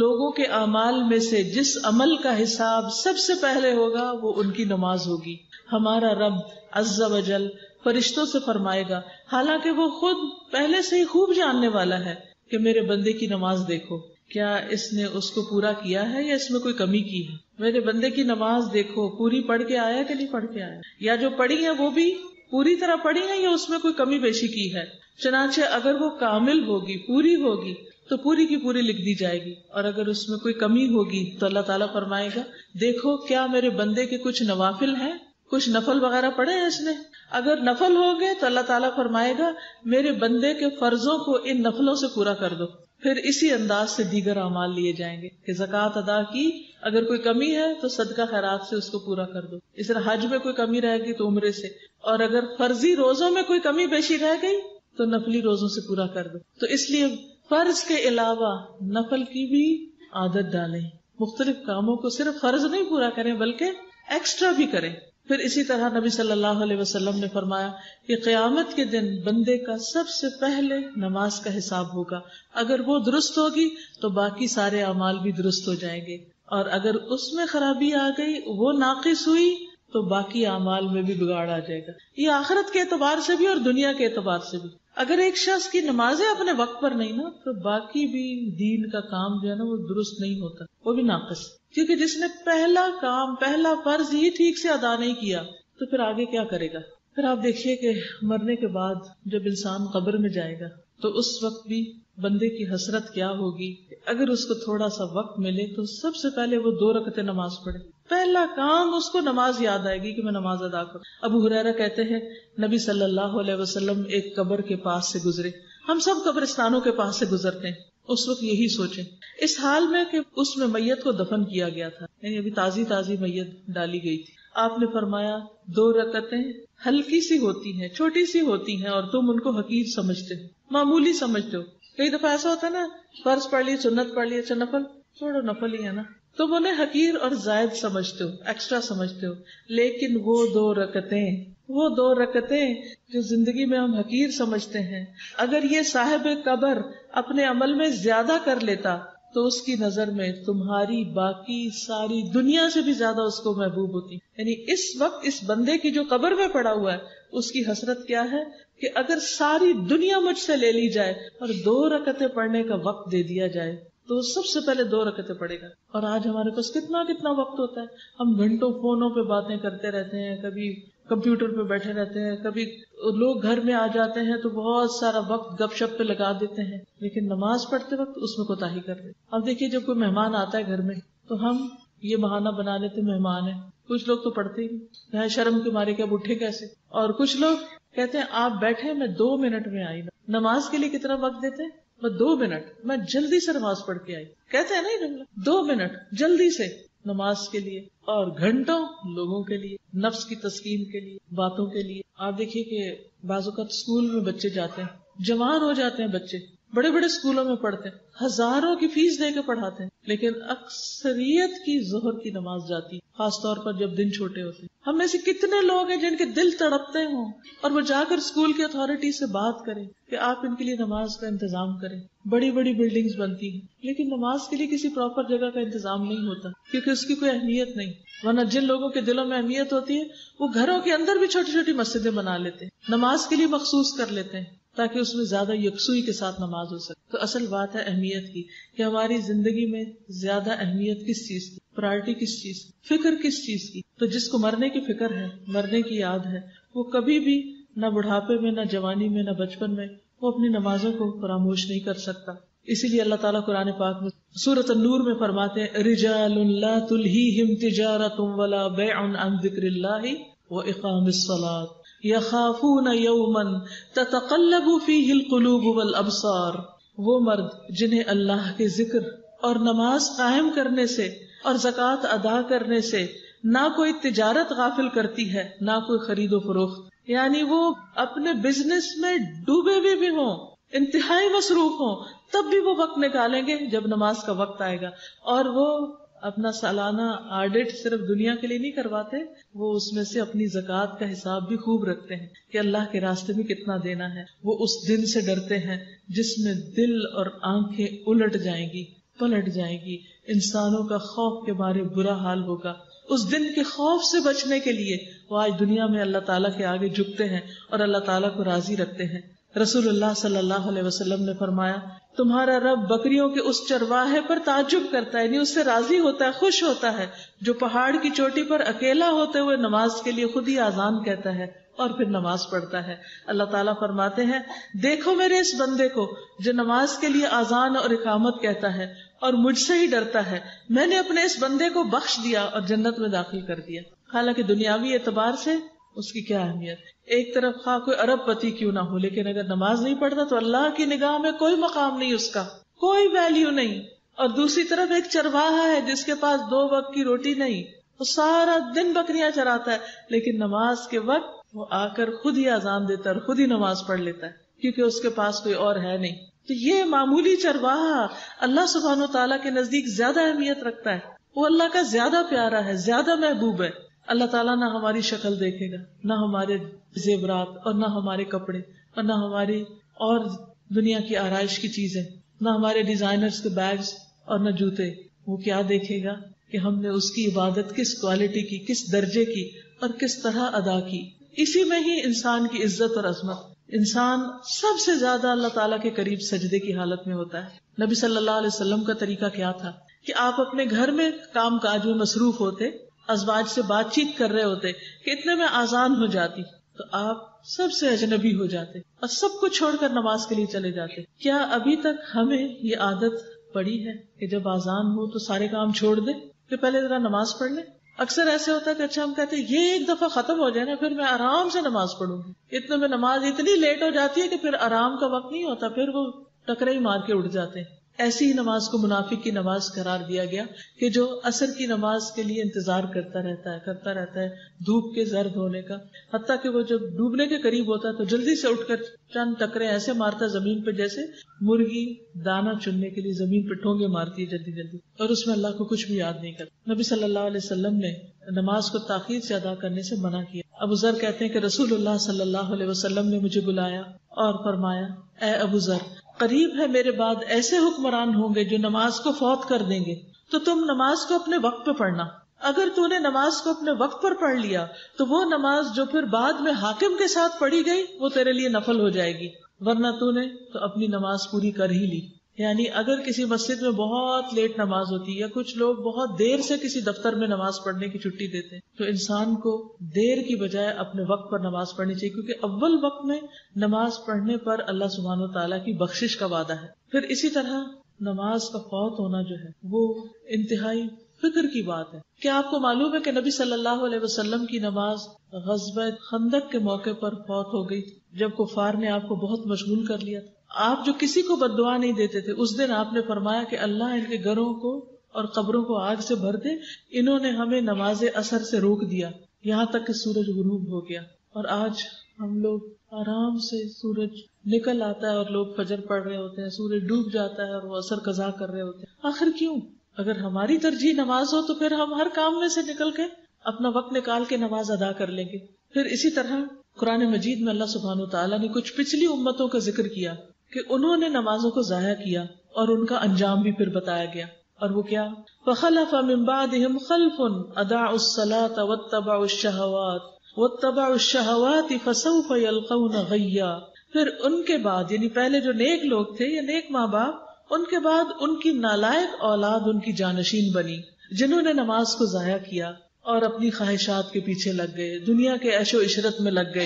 लोगों के अमाल में से जिस अमल का हिसाब सबसे पहले होगा वो उनकी नमाज होगी। हमारा रब अज़्ज़ा वजल फरिश्तों से फरमाएगा, हालांकि वो खुद पहले से ही खूब जानने वाला है, कि मेरे बंदे की नमाज देखो, क्या इसने उसको पूरा किया है या इसमें कोई कमी की है, मेरे बंदे की नमाज देखो पूरी पढ़ के आया कि नहीं पढ़ के आया, या जो पढ़ी है वो भी पूरी तरह पढ़ी है या उसमें कोई कमी पेशी की है। चनाचे अगर वो कामिल होगी, पूरी होगी, तो पूरी की पूरी लिख दी जाएगी, और अगर उसमें कोई कमी होगी तो अल्लाह ताला फरमाएगा, देखो क्या मेरे बंदे के कुछ नवाफिल हैं, कुछ नफल वगैरह पड़े हैं इसने। अगर नफल हो गए तो अल्लाह ताला फरमाएगा, मेरे बंदे के फर्जों को इन नफलों से पूरा कर दो। फिर इसी अंदाज से दीगर अमाल लिए जाएंगे कि ज़कात अदा की, अगर कोई कमी है तो सदका खैरात से उसको पूरा कर दो। इस तरह हज में कोई कमी रहेगी तो उम्रे से, और अगर फर्जी रोजों में कोई कमी पेशी रह गई तो नफली रोजों से पूरा कर दो। तो इसलिए फर्ज के अलावा नफल की भी आदत डालें, मुख्तलिफ कामों को सिर्फ फर्ज नहीं पूरा करें बल्कि एक्स्ट्रा भी करें। फिर इसी तरह नबी सल्लल्लाहु अलैहि वसल्लम ने फरमाया कि क़यामत के दिन बंदे का सबसे पहले नमाज का हिसाब होगा, अगर वो दुरुस्त होगी तो बाकी सारे अमाल भी दुरुस्त हो जाएंगे, और अगर उसमें खराबी आ गई, वो नाकिस हुई, तो बाकी अमाल में भी बिगाड़ आ जाएगा। ये आखिरत के एतबार से भी और दुनिया के एतबार से भी। अगर एक शख्स की नमाजें अपने वक्त पर नहीं ना, तो बाकी भी दीन का काम जो है ना वो दुरुस्त नहीं होता, वो भी नाकस। क्योंकि जिसने पहला काम, पहला फर्ज ही ठीक से अदा नहीं किया तो फिर आगे क्या करेगा। फिर आप देखिए कि मरने के बाद जब इंसान कब्र में जाएगा तो उस वक्त भी बंदे की हसरत क्या होगी। अगर उसको थोड़ा सा वक्त मिले तो सबसे पहले वो 2 रकअतें नमाज पढ़े, पहला काम उसको नमाज याद आएगी कि मैं नमाज अदा करूं। अबू हुरैरा कहते हैं नबी सल्लल्लाहु अलैहि वसल्लम एक कब्र के पास से गुजरे। हम सब कब्रिस्तानों के पास से गुजरते हैं, उस वक्त यही सोचे इस हाल में कि उसमें मैयत को दफन किया गया था, यानी अभी ताजी ताजी मैयत डाली गई थी। आपने फरमाया 2 रकअतें हल्की सी होती है, छोटी सी होती है, और तुम उनको हकीर समझते हो, मामूली समझते हो। कई दफा ऐसा होता है ना, फर्ज पढ़ लिए, सुन्नत पढ़ लिए, अच्छा नफल छोड़ो, नफल ही है ना, तुम उन्हें हकीर और जायद समझते हो, एक्स्ट्रा समझते हो। लेकिन वो दो रकअतें जो जिंदगी में हम हकीर समझते हैं, अगर ये साहिब कब्र अपने अमल में ज्यादा कर लेता तो उसकी नजर में तुम्हारी बाकी सारी दुनिया से भी ज्यादा उसको महबूब होती। यानी इस वक्त इस बंदे की जो कब्र में पड़ा हुआ है उसकी हसरत क्या है कि अगर सारी दुनिया मुझसे ले ली जाए और 2 रकअतें पढ़ने का वक्त दे दिया जाए तो सबसे पहले 2 रकअतें पढ़ेगा। और आज हमारे पास कितना कितना वक्त होता है, हम घंटों फोनों पे बातें करते रहते हैं, कभी कंप्यूटर पे बैठे रहते हैं, कभी लोग घर में आ जाते हैं तो बहुत सारा वक्त गपशप पे लगा देते हैं, लेकिन नमाज पढ़ते वक्त उसमें कोताही कर देते। अब देखिए जब कोई मेहमान आता है घर में तो हम ये बहाना बना लेते मेहमान है, कुछ लोग तो पढ़ते ही नहीं, शर्म के मारे क्या उठे कैसे, और कुछ लोग कहते हैं आप बैठे मैं 2 मिनट में आई। नमाज के लिए कितना वक्त देते हैं, मैं 2 मिनट, मैं जल्दी से नमाज पढ़ के आई, कहते हैं नहीं जुमला 2 मिनट जल्दी से नमाज के लिए, और घंटों लोगों के लिए, नफ्स की तस्कीन के लिए, बातों के लिए। आप देखिए कि बाज़-ओ-वक़्त स्कूल में बच्चे जाते हैं, जवान हो जाते हैं बच्चे, बड़े बड़े स्कूलों में पढ़ते हैं, हजारों की फीस देकर पढ़ाते हैं, लेकिन अक्सरियत की जोहर की नमाज जाती, खासतौर पर जब दिन छोटे होते। हम में से कितने लोग हैं जिनके दिल तड़पते हों और वो जाकर स्कूल की अथॉरिटी से बात करें कि आप इनके लिए नमाज का इंतजाम करें। बड़ी बड़ी बिल्डिंग्स बनती हैं लेकिन नमाज के लिए किसी प्रॉपर जगह का इंतजाम नहीं होता, क्योंकि उसकी कोई अहमियत नहीं। वरना जिन लोगों के दिलों में अहमियत होती है वो घरों के अंदर भी छोटी छोटी मस्जिदें बना लेते हैं, नमाज के लिए मखसूस कर लेते हैं, ताकि उसमें ज्यादा यकसुई के साथ नमाज हो सके। तो असल बात है अहमियत की, कि हमारी जिंदगी में ज्यादा अहमियत किस चीज की, प्रायोरिटी किस चीज की, फिक्र किस चीज की। तो जिसको मरने की फिक्र है, मरने की याद है, वो कभी भी ना बुढ़ापे में, ना जवानी में, ना बचपन में वो अपनी नमाजों को फरामोश नहीं कर सकता। इसीलिए अल्लाह ताला कुरान पाक में सूरत नूर में फरमाते हैं रिजालुन ला तुल्हीहिम तिजारतुम वला बैउन अन जिक्रिल्लाहि व इकामिस सलात यखाफून यौमन ततक़ल्लबु फ़ीहिल क़ुलूब वल अब्सार। वो मर्द जिन्हें अल्लाह के जिक्र और नमाज कायम करने से और ज़कात अदा करने से ना कोई तिजारत गाफिल करती है, ना कोई खरीदो फरोख्त, यानी वो अपने बिजनेस में डूबे भी हों, इंतहाई मसरूफ हों, तब भी वो वक्त निकालेंगे जब नमाज का वक्त आएगा। और वो अपना सालाना ऑडिट सिर्फ दुनिया के लिए नहीं करवाते, वो उसमें से अपनी ज़कात का हिसाब भी खूब रखते हैं कि अल्लाह के रास्ते में कितना देना है। वो उस दिन से डरते हैं जिसमें दिल और आंखें उलट जाएंगी, पलट जाएंगी, इंसानों का खौफ के बारे बुरा हाल होगा। उस दिन के खौफ से बचने के लिए वो आज दुनिया में अल्लाह ताला के आगे झुकते हैं और अल्लाह ताला को राजी रखते हैं। रसूलुल्लाह सल्लल्लाहु अलैहि वसल्लम ने फरमाया तुम्हारा रब बकरियों के उस चरवाहे पर ताज्जुब करता है, यानी उससे राजी होता है, खुश होता है, जो पहाड़ की चोटी पर अकेला होते हुए नमाज के लिए खुद ही आजान कहता है और फिर नमाज पढ़ता है। अल्लाह ताला फरमाते हैं देखो मेरे इस बंदे को जो नमाज के लिए आजान और इकामत कहता है और मुझसे ही डरता है, मैंने अपने इस बंदे को बख्श दिया और जन्नत में दाखिल कर दिया। हालांकि दुनियावी एतबार से उसकी क्या अहमियत, एक तरफ खा कोई अरब पति क्यों ना हो, लेकिन अगर नमाज नहीं पढ़ता तो अल्लाह की निगाह में कोई मकाम नहीं, उसका कोई वैल्यू नहीं। और दूसरी तरफ एक चरवाहा है जिसके पास 2 वक्त की रोटी नहीं, वो सारा दिन बकरियां चराता है, लेकिन नमाज के वक्त वो आकर खुद ही अजान देता है और खुद ही नमाज पढ़ लेता है। क्योंकि उसके पास कोई और है नहीं। तो ये मामूली चरवाहा अल्लाह सुब्हानो तआला के नजदीक ज्यादा अहमियत रखता है, वो अल्लाह का ज्यादा प्यारा है, ज्यादा महबूब है। अल्लाह ताला ना हमारी शक्ल देखेगा, ना हमारे जेवरात और ना हमारे कपड़े और ना हमारी और दुनिया की आराइश की चीजें, ना हमारे डिजाइनर्स के बैग्स और ना जूते। वो क्या देखेगा कि हमने उसकी इबादत किस क्वालिटी की, किस दर्जे की और किस तरह अदा की। इसी में ही इंसान की इज्जत और अजमत। इंसान सबसे ज्यादा अल्लाह ताला के करीब सजदे की हालत में होता है। नबी सल्लल्लाहु अलैहि वसल्लम का तरीका क्या था कि आप अपने घर में काम काज में मसरूफ होते, अजवाज से बातचीत कर रहे होते कि इतने में आजान हो जाती तो आप सबसे अजनबी हो जाते और सब कुछ छोड़कर नमाज के लिए चले जाते। क्या अभी तक हमें ये आदत पड़ी है कि जब आजान हो तो सारे काम छोड़ दे, तो पहले जरा नमाज पढ़ ले? अक्सर ऐसे होता है कि अच्छा हम कहते हैं ये एक दफा खत्म हो जाए ना, फिर मैं आराम से नमाज पढ़ूंगी। इतने में नमाज इतनी लेट हो जाती है कि फिर आराम का वक्त नहीं होता, फिर वो टकरे ही मार के उठ जाते हैं। ऐसी ही नमाज को मुनाफिक की नमाज करार दिया गया कि जो असर की नमाज के लिए इंतजार करता रहता है धूप के जर्द होने का, हत्ता कि वो जब डूबने के करीब होता है तो जल्दी से उठकर चंद टकरे ऐसे मारता जमीन पर जैसे मुर्गी दाना चुनने के लिए जमीन पर ठोंगे मारती है जल्दी जल्दी, और उसमें अल्लाह को कुछ भी याद नहीं करता। नबी सल्लल्लाहु अलैहि वसल्लम ने नमाज को ताखीर से अदा करने से मना किया। अबू जर कहते हैं कि रसूलुल्लाह सल्लल्लाहु अलैहि वसल्लम ने मुझे बुलाया और फरमाया, ऐ अबू जर, करीब है मेरे बाद ऐसे हुक्मरान होंगे जो नमाज को फौत कर देंगे, तो तुम नमाज को अपने वक्त पर पढ़ना। अगर तूने नमाज को अपने वक्त पर पढ़ लिया तो वो नमाज जो फिर बाद में हाकिम के साथ पढ़ी गई वो तेरे लिए नफल हो जाएगी, वरना तूने तो अपनी नमाज पूरी कर ही ली। यानी अगर किसी मस्जिद में बहुत लेट नमाज होती है या कुछ लोग बहुत देर से किसी दफ्तर में नमाज पढ़ने की छुट्टी देते हैं, तो इंसान को देर की बजाय अपने वक्त पर नमाज पढ़नी चाहिए, क्योंकि अव्वल वक्त में नमाज पढ़ने पर अल्लाह सुब्हानो तआला की बख्शिश का वादा है। फिर इसी तरह नमाज का फौत होना जो है वो इंतहाई फिक्र की बात है। क्या आपको मालूम है कि नबी सल्लल्लाहु अलैहि वसल्लम की नमाज ग़ज़वा खंदक के मौके पर फौत हो गई, जब कुफार ने आपको बहुत मशगूल कर लिया था। आप जो किसी को बद्दुआ नहीं देते थे, उस दिन आपने फरमाया कि अल्लाह इनके घरों को और कब्रों को आग से भर दे, इन्होंने हमें नमाज असर से रोक दिया यहाँ तक कि सूरज गुरूब हो गया। और आज हम लोग आराम से सूरज निकल आता है और लोग फजर पढ़ रहे होते हैं, सूरज डूब जाता है और वो असर कजा कर रहे होते हैं। आखिर क्यों? अगर हमारी तरजीह नमाज हो तो फिर हम हर काम में से निकल के अपना वक्त निकाल के नमाज अदा कर लेंगे। फिर इसी तरह कुरान मजीद में अल्लाह सुब्हानो तआला ने कुछ पिछली उम्मतों का जिक्र किया कि उन्होंने नमाजों को जाया किया और उनका अंजाम भी फिर बताया गया। और वो क्या? فَخَلَفَ مِن بَعْدِهِمْ خَلْفٌ أَضَاعُوا الصَّلَاةَ وَاتَّبَعُوا الشَّهَوَاتِ فَسَوْفَ يَلْقَوْنَ غَيًّا। फिर उनके बाद यानी पहले जो नेक लोग थे या नेक माँ बाप, उनके बाद उनकी नालायक औलाद उनकी जानशीन बनी, जिन्होंने नमाज को जाया किया और अपनी ख्वाहिशात के पीछे लग गए, दुनिया के ऐशो इशरत में लग गए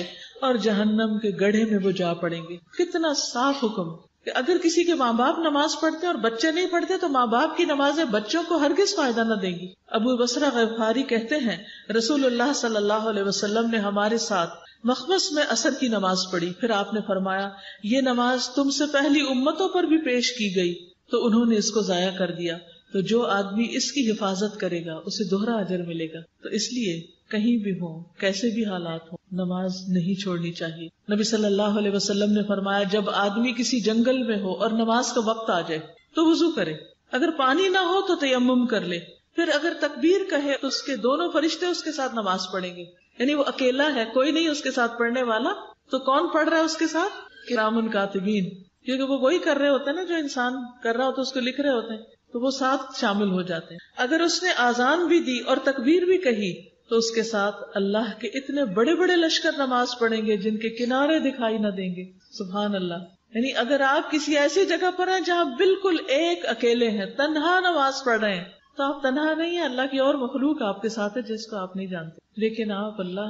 और जहन्नम के गड्ढे में वो जा पड़ेंगे। कितना साफ हुक्म कि अगर किसी के माँ बाप नमाज पढ़ते और बच्चे नहीं पढ़ते तो माँ बाप की नमाजें बच्चों को हरगिज फायदा न देंगी। अबू बसरा गफारी कहते हैं, रसूलुल्लाह सल्लल्लाहु अलैहि वसल्लम ने हमारे साथ मखमस में असर की नमाज पढ़ी, फिर आपने फरमाया, ये नमाज तुमसे पहली उम्मतों पर भी पेश की गई तो उन्होंने इसको जाया कर दिया, तो जो आदमी इसकी हिफाजत करेगा उसे दोहरा अजर मिलेगा। तो इसलिए कहीं भी हो, कैसे भी हालात हो, नमाज नहीं छोड़नी चाहिए। नबी सल्लल्लाहु अलैहि वसल्लम ने फरमाया, जब आदमी किसी जंगल में हो और नमाज का वक्त आ जाए तो वुजू करे, अगर पानी ना हो तो तयम्मुम कर ले, फिर अगर तकबीर कहे तो उसके दोनों फरिश्ते उसके साथ नमाज पढ़ेंगे। यानी वो अकेला है, कोई नहीं उसके साथ पढ़ने वाला, तो कौन पढ़ रहा है उसके साथ? किरामन कातिबीन, क्योंकि वो वही कर रहे होते हैं ना जो इंसान कर रहा होता है, उसको लिख रहे होते हैं, तो वो साथ शामिल हो जाते हैं। अगर उसने आजान भी दी और तकबीर भी कही तो उसके साथ अल्लाह के इतने बड़े बड़े लश्कर नमाज पढ़ेंगे जिनके किनारे दिखाई न देंगे। सुभान अल्लाह। यानी अगर आप किसी ऐसी जगह पर हैं जहाँ बिल्कुल एक अकेले हैं, तन्हा नमाज पढ़ रहे हैं, तो आप तन्हा नहीं है, अल्लाह की और मखलूक आपके साथ है जिसको आप नहीं जानते, लेकिन आप अल्लाह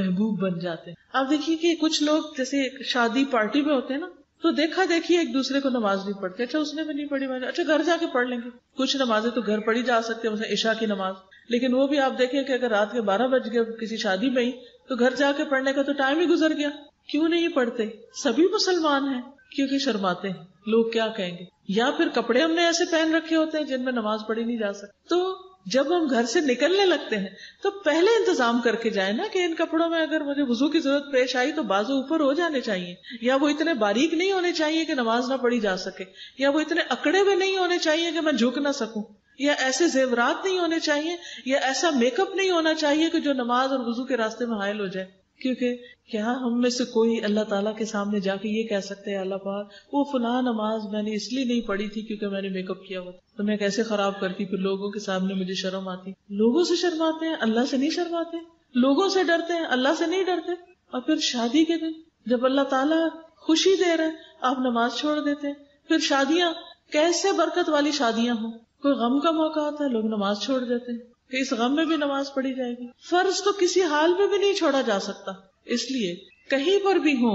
महबूब बन जाते हैं। आप देखिए कि कुछ लोग जैसे शादी पार्टी में होते हैं ना, तो देखा देखिए एक दूसरे को नमाज नहीं पढ़ते, अच्छा उसने भी नहीं पढ़ी, अच्छा घर जाके पढ़ लेंगे। कुछ नमाजें तो घर पढ़ी जा सकती है, जैसे ईशा की नमाज, लेकिन वो भी आप देखें कि अगर रात के 12 बज गए किसी शादी में ही, तो घर जाके पढ़ने का तो टाइम ही गुजर गया। क्यों नहीं पढ़ते? सभी मुसलमान हैं, क्योंकि शर्माते हैं, लोग क्या कहेंगे, या फिर कपड़े हमने ऐसे पहन रखे होते हैं जिनमें नमाज पढ़ी नहीं जा सकती। तो जब हम घर से निकलने लगते हैं तो पहले इंतजाम करके जाए ना कि इन कपड़ों में अगर मुझे वुजू की जरूरत पेश आई तो बाजू ऊपर हो जाने चाहिए, या वो इतने बारीक नहीं होने चाहिए कि नमाज ना पढ़ी जा सके, या वो इतने अकड़े हुए नहीं होने चाहिए कि मैं झुक ना सकूं, या ऐसे जेवरात नहीं होने चाहिए, या ऐसा मेकअप नहीं होना चाहिए कि जो नमाज और वुजू के रास्ते में हायल हो जाए। क्योंकि क्या हम में से कोई अल्लाह ताला के सामने जाके ये कह सकते हैं अल्लाह पाक वो फलां नमाज मैंने इसलिए नहीं पढ़ी थी क्योंकि मैंने मेकअप किया हुआ तो मैं कैसे खराब करती, फिर लोगों के सामने मुझे शर्म आती। लोगों से शर्माते हैं, अल्लाह से नहीं शर्माते। लोगों से डरते हैं, अल्लाह से नहीं डरते। और फिर शादी के दिन जब अल्लाह ताला खुशी दे रहे हैं आप नमाज छोड़ देते हैं। फिर शादियां कैसे बरकत वाली शादियां हों, कोई गम का मौका आता है लोग नमाज छोड़ देते हैं कि इस गम में भी नमाज पढ़ी जाएगी। फर्ज तो किसी हाल में भी नहीं छोड़ा जा सकता। इसलिए कहीं पर भी हो,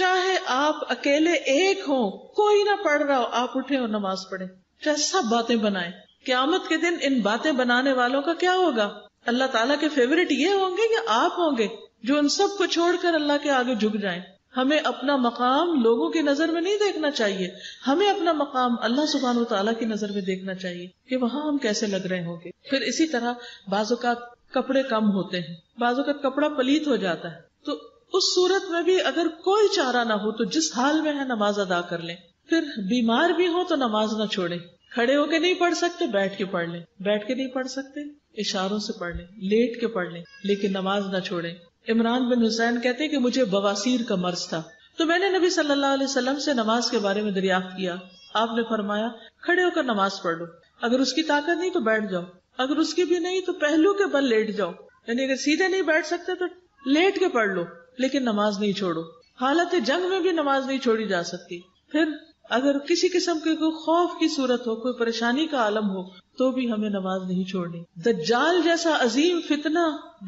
चाहे आप अकेले एक हो, कोई ना पढ़ रहा हो, आप उठे और नमाज पढ़े, चाहे सब बातें बनाए। क़यामत के दिन इन बातें बनाने वालों का क्या होगा? अल्लाह ताला के फेवरेट ये होंगे या आप होंगे जो उन सब को छोड़कर अल्लाह के आगे झुक जाए। हमें अपना मकाम लोगों की नजर में नहीं देखना चाहिए, हमें अपना मकाम अल्लाह सुब्हानहू तआला की नजर में देखना चाहिए कि वहाँ हम कैसे लग रहे होंगे। फिर इसी तरह बाज़ोकात कपड़े कम होते हैं, बाज़ोकात कपड़ा पलीत हो जाता है, तो उस सूरत में भी अगर कोई चारा ना हो तो जिस हाल में है नमाज अदा कर लें। फिर बीमार भी हो तो नमाज ना छोड़े। खड़े होके नहीं पढ़ सकते, बैठ के पढ़ लें। बैठ के नहीं पढ़ सकते, इशारों से पढ़ लें, लेट के पढ़ लें, लेकिन नमाज ना छोड़े। इमरान बिन हुसैन कहते हैं कि मुझे बवासीर का मर्ज था तो मैंने नबी सल्लल्लाहु अलैहि वसल्लम से नमाज के बारे में दरियाफ्त किया। आपने फरमाया खड़े होकर नमाज पढ़ लो, अगर उसकी ताकत नहीं तो बैठ जाओ, अगर उसकी भी नहीं तो पहलू के बल लेट जाओ, यानी अगर सीधे नहीं बैठ सकते तो लेट के पढ़ लो, लेकिन नमाज नहीं छोड़ो। हालत जंग में भी नमाज नहीं छोड़ी जा सकती। फिर अगर किसी किस्म के कोई खौफ की सूरत हो, कोई परेशानी का आलम हो, तो भी हमें नमाज नहीं छोड़नी। दज्जाल जैसा अजीम फितना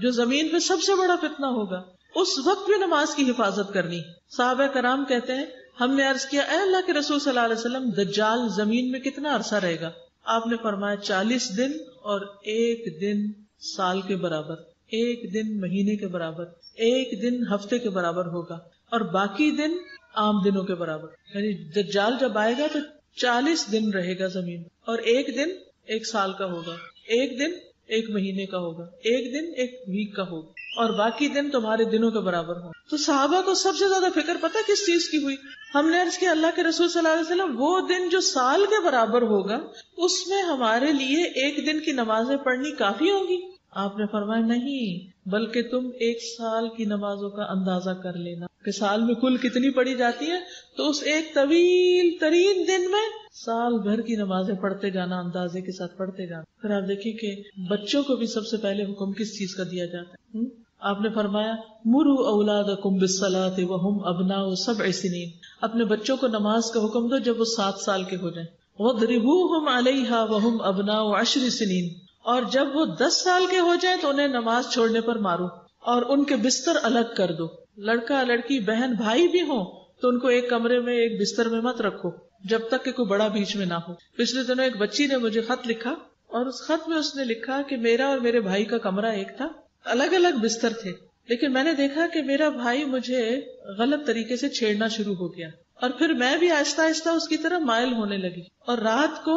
जो जमीन पे सबसे बड़ा फितना होगा, उस वक्त भी नमाज की हिफाजत करनी। साहबा कराम कहते हैं हमने अर्ज किया ऐ अल्लाह के रसूल सल्लल्लाहु अलैहि वसल्लम दज्जाल जमीन में कितना अरसा रहेगा? आपने फरमाया 40 दिन और 1 दिन साल के बराबर, 1 दिन महीने के बराबर, 1 दिन हफ्ते के बराबर होगा और बाकी दिन आम दिनों के बराबर। यानी दज्जाल जब आएगा तो 40 दिन रहेगा जमीन और 1 दिन 1 साल का होगा, 1 दिन 1 महीने का होगा, 1 दिन 1 वीक का होगा और बाकी दिन तुम्हारे दिनों के बराबर हो। तो साहबा को सबसे ज्यादा फिक्र पता किस चीज की हुई? हमने अर्ज किया अल्लाह के रसूल सल्लल्लाहु अलैहि वसल्लम वो दिन जो साल के बराबर होगा उसमें हमारे लिए 1 दिन की नमाजें पढ़नी काफी होंगी। आपने फरमाया नहीं, बल्कि तुम 1 साल की नमाजों का अंदाजा कर लेना कि साल में कुल कितनी पढ़ी जाती है, तो उस एक तवील तरीन दिन में साल भर की नमाजें पढ़ते जाना, अंदाजे के साथ पढ़ते जाना। फिर आप देखिए कि बच्चों को भी सबसे पहले हुक्म किस चीज का दिया जाता है। आपने फरमाया मुरु औलादकुम बिस्सलाति वहुम अबनाउ 7 सिनीन, अपने बच्चों को नमाज का हुक्म दो जब वो 7 साल के हो जाए। वदरिबूहुम अलैहा वहुम अबनाउ 10 सिनीन, और जब वो 10 साल के हो जाए तो उन्हें नमाज छोड़ने पर मारो और उनके बिस्तर अलग कर दो। लड़का लड़की बहन भाई भी हो तो उनको एक कमरे में एक बिस्तर में मत रखो जब तक कि कोई बड़ा बीच में ना हो। पिछले दिनों एक बच्ची ने मुझे खत लिखा और उस खत में उसने लिखा कि मेरा और मेरे भाई का कमरा एक था, अलग अलग बिस्तर थे, लेकिन मैंने देखा कि मेरा भाई मुझे गलत तरीके से छेड़ना शुरू हो गया और फिर मैं भी आहिस्ता आहिस्ता उसकी तरफ मायल होने लगी और रात को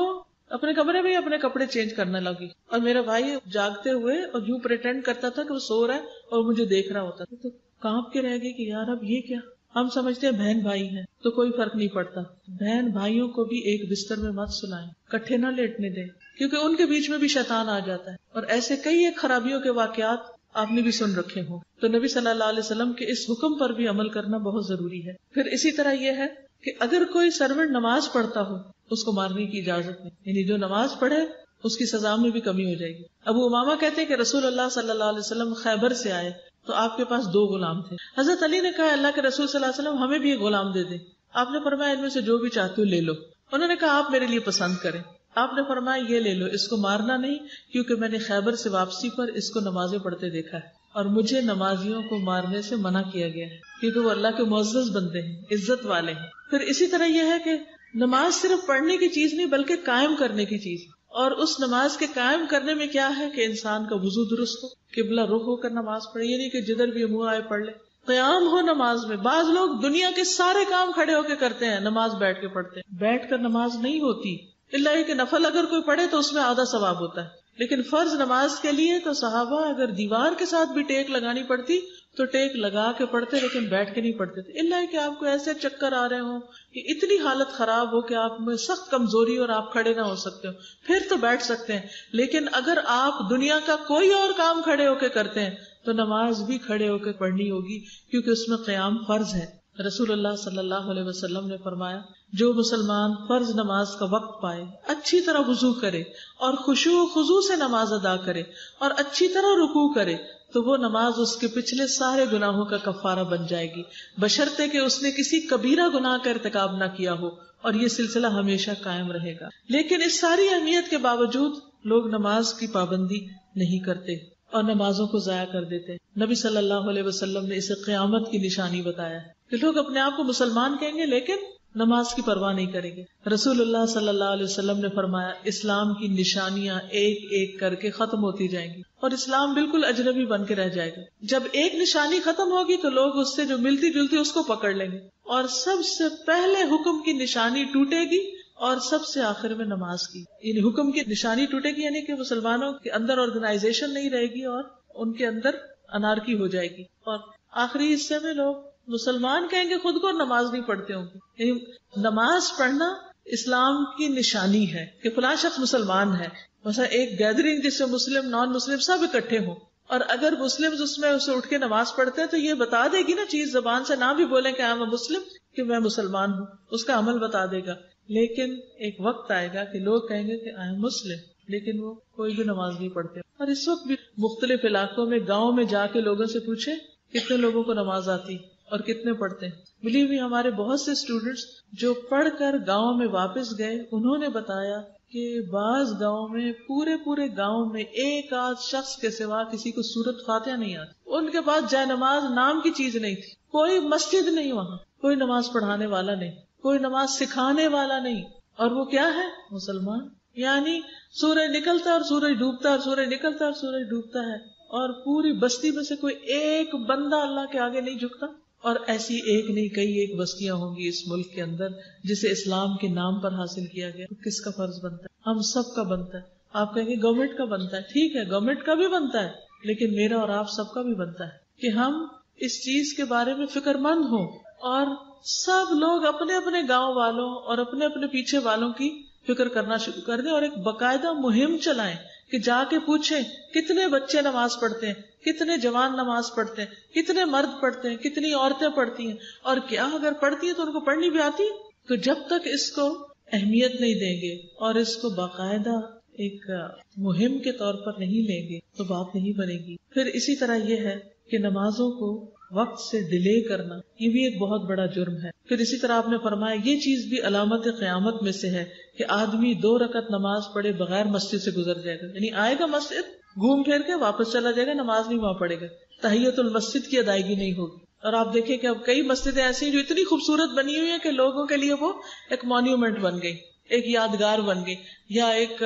अपने कमरे में अपने कपड़े चेंज करने लगी और मेरा भाई जागते हुए और यूं प्रिटेंड करता था कि वो सो रहा है और मुझे देख रहा होता था। तो कांप के रह गई कि यार अब ये क्या। हम समझते हैं बहन भाई हैं तो कोई फर्क नहीं पड़ता, बहन भाइयों को भी एक बिस्तर में मत सुलाएं, इकट्ठे ना लेटने दें, क्योंकि उनके बीच में भी शैतान आ जाता है। और ऐसे कई एक खराबियों के वाकयात आपने भी सुन रखे हो। तो नबी सल्लल्लाहु अलैहि वसल्लम के इस हुक्म पर भी अमल करना बहुत जरूरी है। फिर इसी तरह यह है कि अगर कोई सर्वेंट नमाज पढ़ता हो उसको मारने की इजाजत नहीं, यानी जो नमाज पढ़े उसकी सजा में भी कमी हो जाएगी। अबू उमामा कहते हैं कि रसूलुल्लाह सल्लल्लाहु अलैहि वसल्लम खैबर से आए तो आपके पास 2 गुलाम थे। हजरत अली ने कहा अल्लाह के रसूल सल्लल्लाहु अलैहि वसल्लम हमें भी एक गुलाम दे दे। आपने फरमाया इनमें से जो भी चाहते हो ले लो। उन्होंने कहा आप मेरे लिए पसंद करें। आपने फरमाया ये ले लो, इसको मारना नहीं, क्योंकि मैंने खैबर से वापसी पर इसको नमाजें पढ़ते देखा है और मुझे नमाजियों को मारने से मना किया गया है, क्योंकि वो अल्लाह के मुअज़्ज़ज़ बंदे हैं, इज्जत वाले हैं। फिर इसी तरह यह है कि नमाज सिर्फ पढ़ने की चीज नहीं बल्कि कायम करने की चीज। और उस नमाज के कायम करने में क्या है कि इंसान का वुजू दुरुस्त हो, किबला रुख होकर नमाज पढ़े, ये नहीं कि जिधर भी मुंह आए पढ़ ले, क़याम हो नमाज में। बाज लोग दुनिया के सारे काम खड़े होकर करते हैं, नमाज बैठ के पढ़ते हैं। बैठ कर नमाज नहीं होती, इल्ला ये कि नफल अगर कोई पढ़े तो उसमें आधा सवाब होता है, लेकिन फर्ज नमाज के लिए तो सहाबा अगर दीवार के साथ भी टेक लगानी पड़ती तो टेक लगा के पढ़ते, लेकिन बैठ के नहीं पढ़ते थे। इल्ला कि आपको ऐसे चक्कर आ रहे हो कि इतनी हालत खराब हो कि आप में सख्त कमजोरी और आप खड़े ना हो सकते हो, फिर तो बैठ सकते हैं। लेकिन अगर आप दुनिया का कोई और काम खड़े होके करते हैं तो नमाज भी खड़े होके पढ़नी होगी, क्योंकि उसमें क़याम फर्ज है। रसूलुल्लाह सल्लल्लाहु अलैहि वसल्लम ने फरमाया, जो मुसलमान फर्ज नमाज का वक्त पाए, अच्छी तरह वुजू करे और खुशू खुजू से नमाज अदा करे और अच्छी तरह रुकू करे, तो वो नमाज उसके पिछले सारे गुनाहों का कफारा बन जाएगी, बशर्ते कि उसने किसी कबीरा गुनाह का इर्तिकाब ना किया हो, और ये सिलसिला हमेशा कायम रहेगा। लेकिन इस सारी अहमियत के बावजूद लोग नमाज की पाबंदी नहीं करते और नमाजों को जाया कर देते हैं। नबी सल्लल्लाहु अलैहि वसल्लम ने इसे क़यामत की निशानी बताया है कि लोग अपने आप को मुसलमान कहेंगे लेकिन नमाज की परवाह नहीं करेंगे। रसूलुल्लाह सल्लल्लाहु अलैहि वसल्लम ने फरमाया, इस्लाम की निशानियां एक एक करके खत्म होती जाएंगी और इस्लाम बिल्कुल अजनबी बन के रह जाएगा। जब एक निशानी खत्म होगी तो लोग उससे जो मिलती जुलती उसको पकड़ लेंगे, और सबसे पहले हुक्म की निशानी टूटेगी और सबसे आखिर में नमाज की। यानी हुक्म की निशानी टूटेगी यानी कि मुसलमानों के अंदर ऑर्गेनाइजेशन नहीं रहेगी और उनके अंदर अनारकी हो जाएगी, और आखिरी हिस्से में लोग मुसलमान कहेंगे खुद को, नमाज नहीं पढ़ते होंगे। नमाज पढ़ना इस्लाम की निशानी है कि फला शख्स मुसलमान है। वैसा एक गैदरिंग जिसमें मुस्लिम नॉन मुस्लिम सब इकट्ठे हो, और अगर मुस्लिम उसमें उसे उठ के नमाज पढ़ते हैं तो ये बता देगी ना चीज, जबान से ना भी बोले कि आई एम मुस्लिम, कि मैं मुसलमान हूँ, उसका अमल बता देगा। लेकिन एक वक्त आएगा कि लोग कहेंगे कि आई एम मुस्लिम, लेकिन वो कोई भी नमाज नहीं पढ़ते। और इस वक्त भी मुख्तलिफ इलाकों में, गाँव में जाके लोगों से पूछे कितने लोगों को नमाज आती और कितने पढ़ते हैं। बिलीव मी, हमारे बहुत से स्टूडेंट्स जो पढ़कर गाँव में वापस गए, उन्होंने बताया कि बाज गाँव में, पूरे पूरे गाँव में एक आध शख्स के सिवा किसी को सूरत फातिहा नहीं आती। उनके पास जाए नमाज नाम की चीज नहीं थी, कोई मस्जिद नहीं, वहाँ कोई नमाज पढ़ाने वाला नहीं, कोई नमाज सिखाने वाला नहीं, और वो क्या है, मुसलमान। यानी सूरज निकलता और सूरज डूबता और सूरज निकलता और सूरज डूबता है, और पूरी बस्ती में से कोई एक बंदा अल्लाह के आगे नहीं झुकता। और ऐसी एक नहीं कई एक बस्तियां होंगी इस मुल्क के अंदर जिसे इस्लाम के नाम पर हासिल किया गया। तो किसका फर्ज बनता है? हम सब का बनता है। आप कहेंगे गवर्नमेंट का बनता है, ठीक है गवर्नमेंट का भी बनता है, लेकिन मेरा और आप सबका भी बनता है कि हम इस चीज के बारे में फिक्रमंद हो, और सब लोग अपने अपने गांव वालों और अपने अपने पीछे वालों की फिक्र करना शुरू कर दें, और एक बाकायदा मुहिम चलाएं कि जाके पूछें कितने बच्चे नमाज पढ़ते हैं, कितने जवान नमाज पढ़ते हैं, कितने मर्द पढ़ते हैं, कितनी औरतें पढ़ती हैं, और क्या अगर पढ़ती हैं तो उनको पढ़नी भी आती है। तो जब तक इसको अहमियत नहीं देंगे और इसको बाकायदा एक मुहिम के तौर पर नहीं लेंगे तो बात नहीं बनेगी। फिर इसी तरह यह है कि नमाजों को वक्त से डिले करना, ये भी एक बहुत बड़ा जुर्म है। फिर इसी तरह आपने फरमाया, ये चीज भी अलामत क़यामत में से है कि आदमी 2 रकत नमाज पढ़े बगैर मस्जिद से गुजर जाएगा। यानी आएगा मस्जिद, घूम फिर के वापस चला जाएगा, नमाज नहीं वहाँ पढ़ेगा, तहियतुल मस्जिद की अदायगी नहीं होगी। और आप देखिए कि अब कई मस्जिदें ऐसी हैं जो इतनी खूबसूरत बनी हुई है कि लोगों के लिए वो एक मॉन्यूमेंट बन गई, एक यादगार बन गई, या एक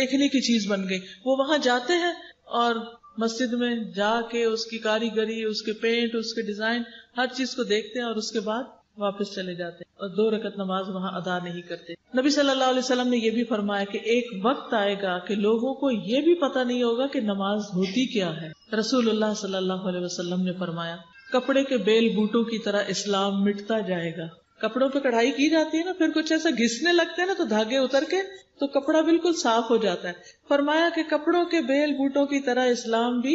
देखने की चीज बन गई। वो वहां जाते हैं और मस्जिद में जाके उसकी कारीगरी, उसके पेंट, उसके डिजाइन, हर चीज को देखते हैं और उसके बाद वापस चले जाते हैं और 2 रकत नमाज वहाँ अदा नहीं करते। नबी सल्लल्लाहु अलैहि वसल्लम ने ये भी फरमाया कि एक वक्त आएगा कि लोगों को ये भी पता नहीं होगा कि नमाज होती क्या है। रसूलुल्लाह सल्लल्लाहु अलैहि वसल्लम ने फरमाया, कपड़े के बेल बूटों की तरह इस्लाम मिटता जाएगा। कपड़ों पे कढ़ाई की जाती है ना, फिर कुछ ऐसा घिसने लगता है ना, तो धागे उतर के तो कपड़ा बिल्कुल साफ हो जाता है। फरमाया कि कपड़ों के बेल बूटों की तरह इस्लाम भी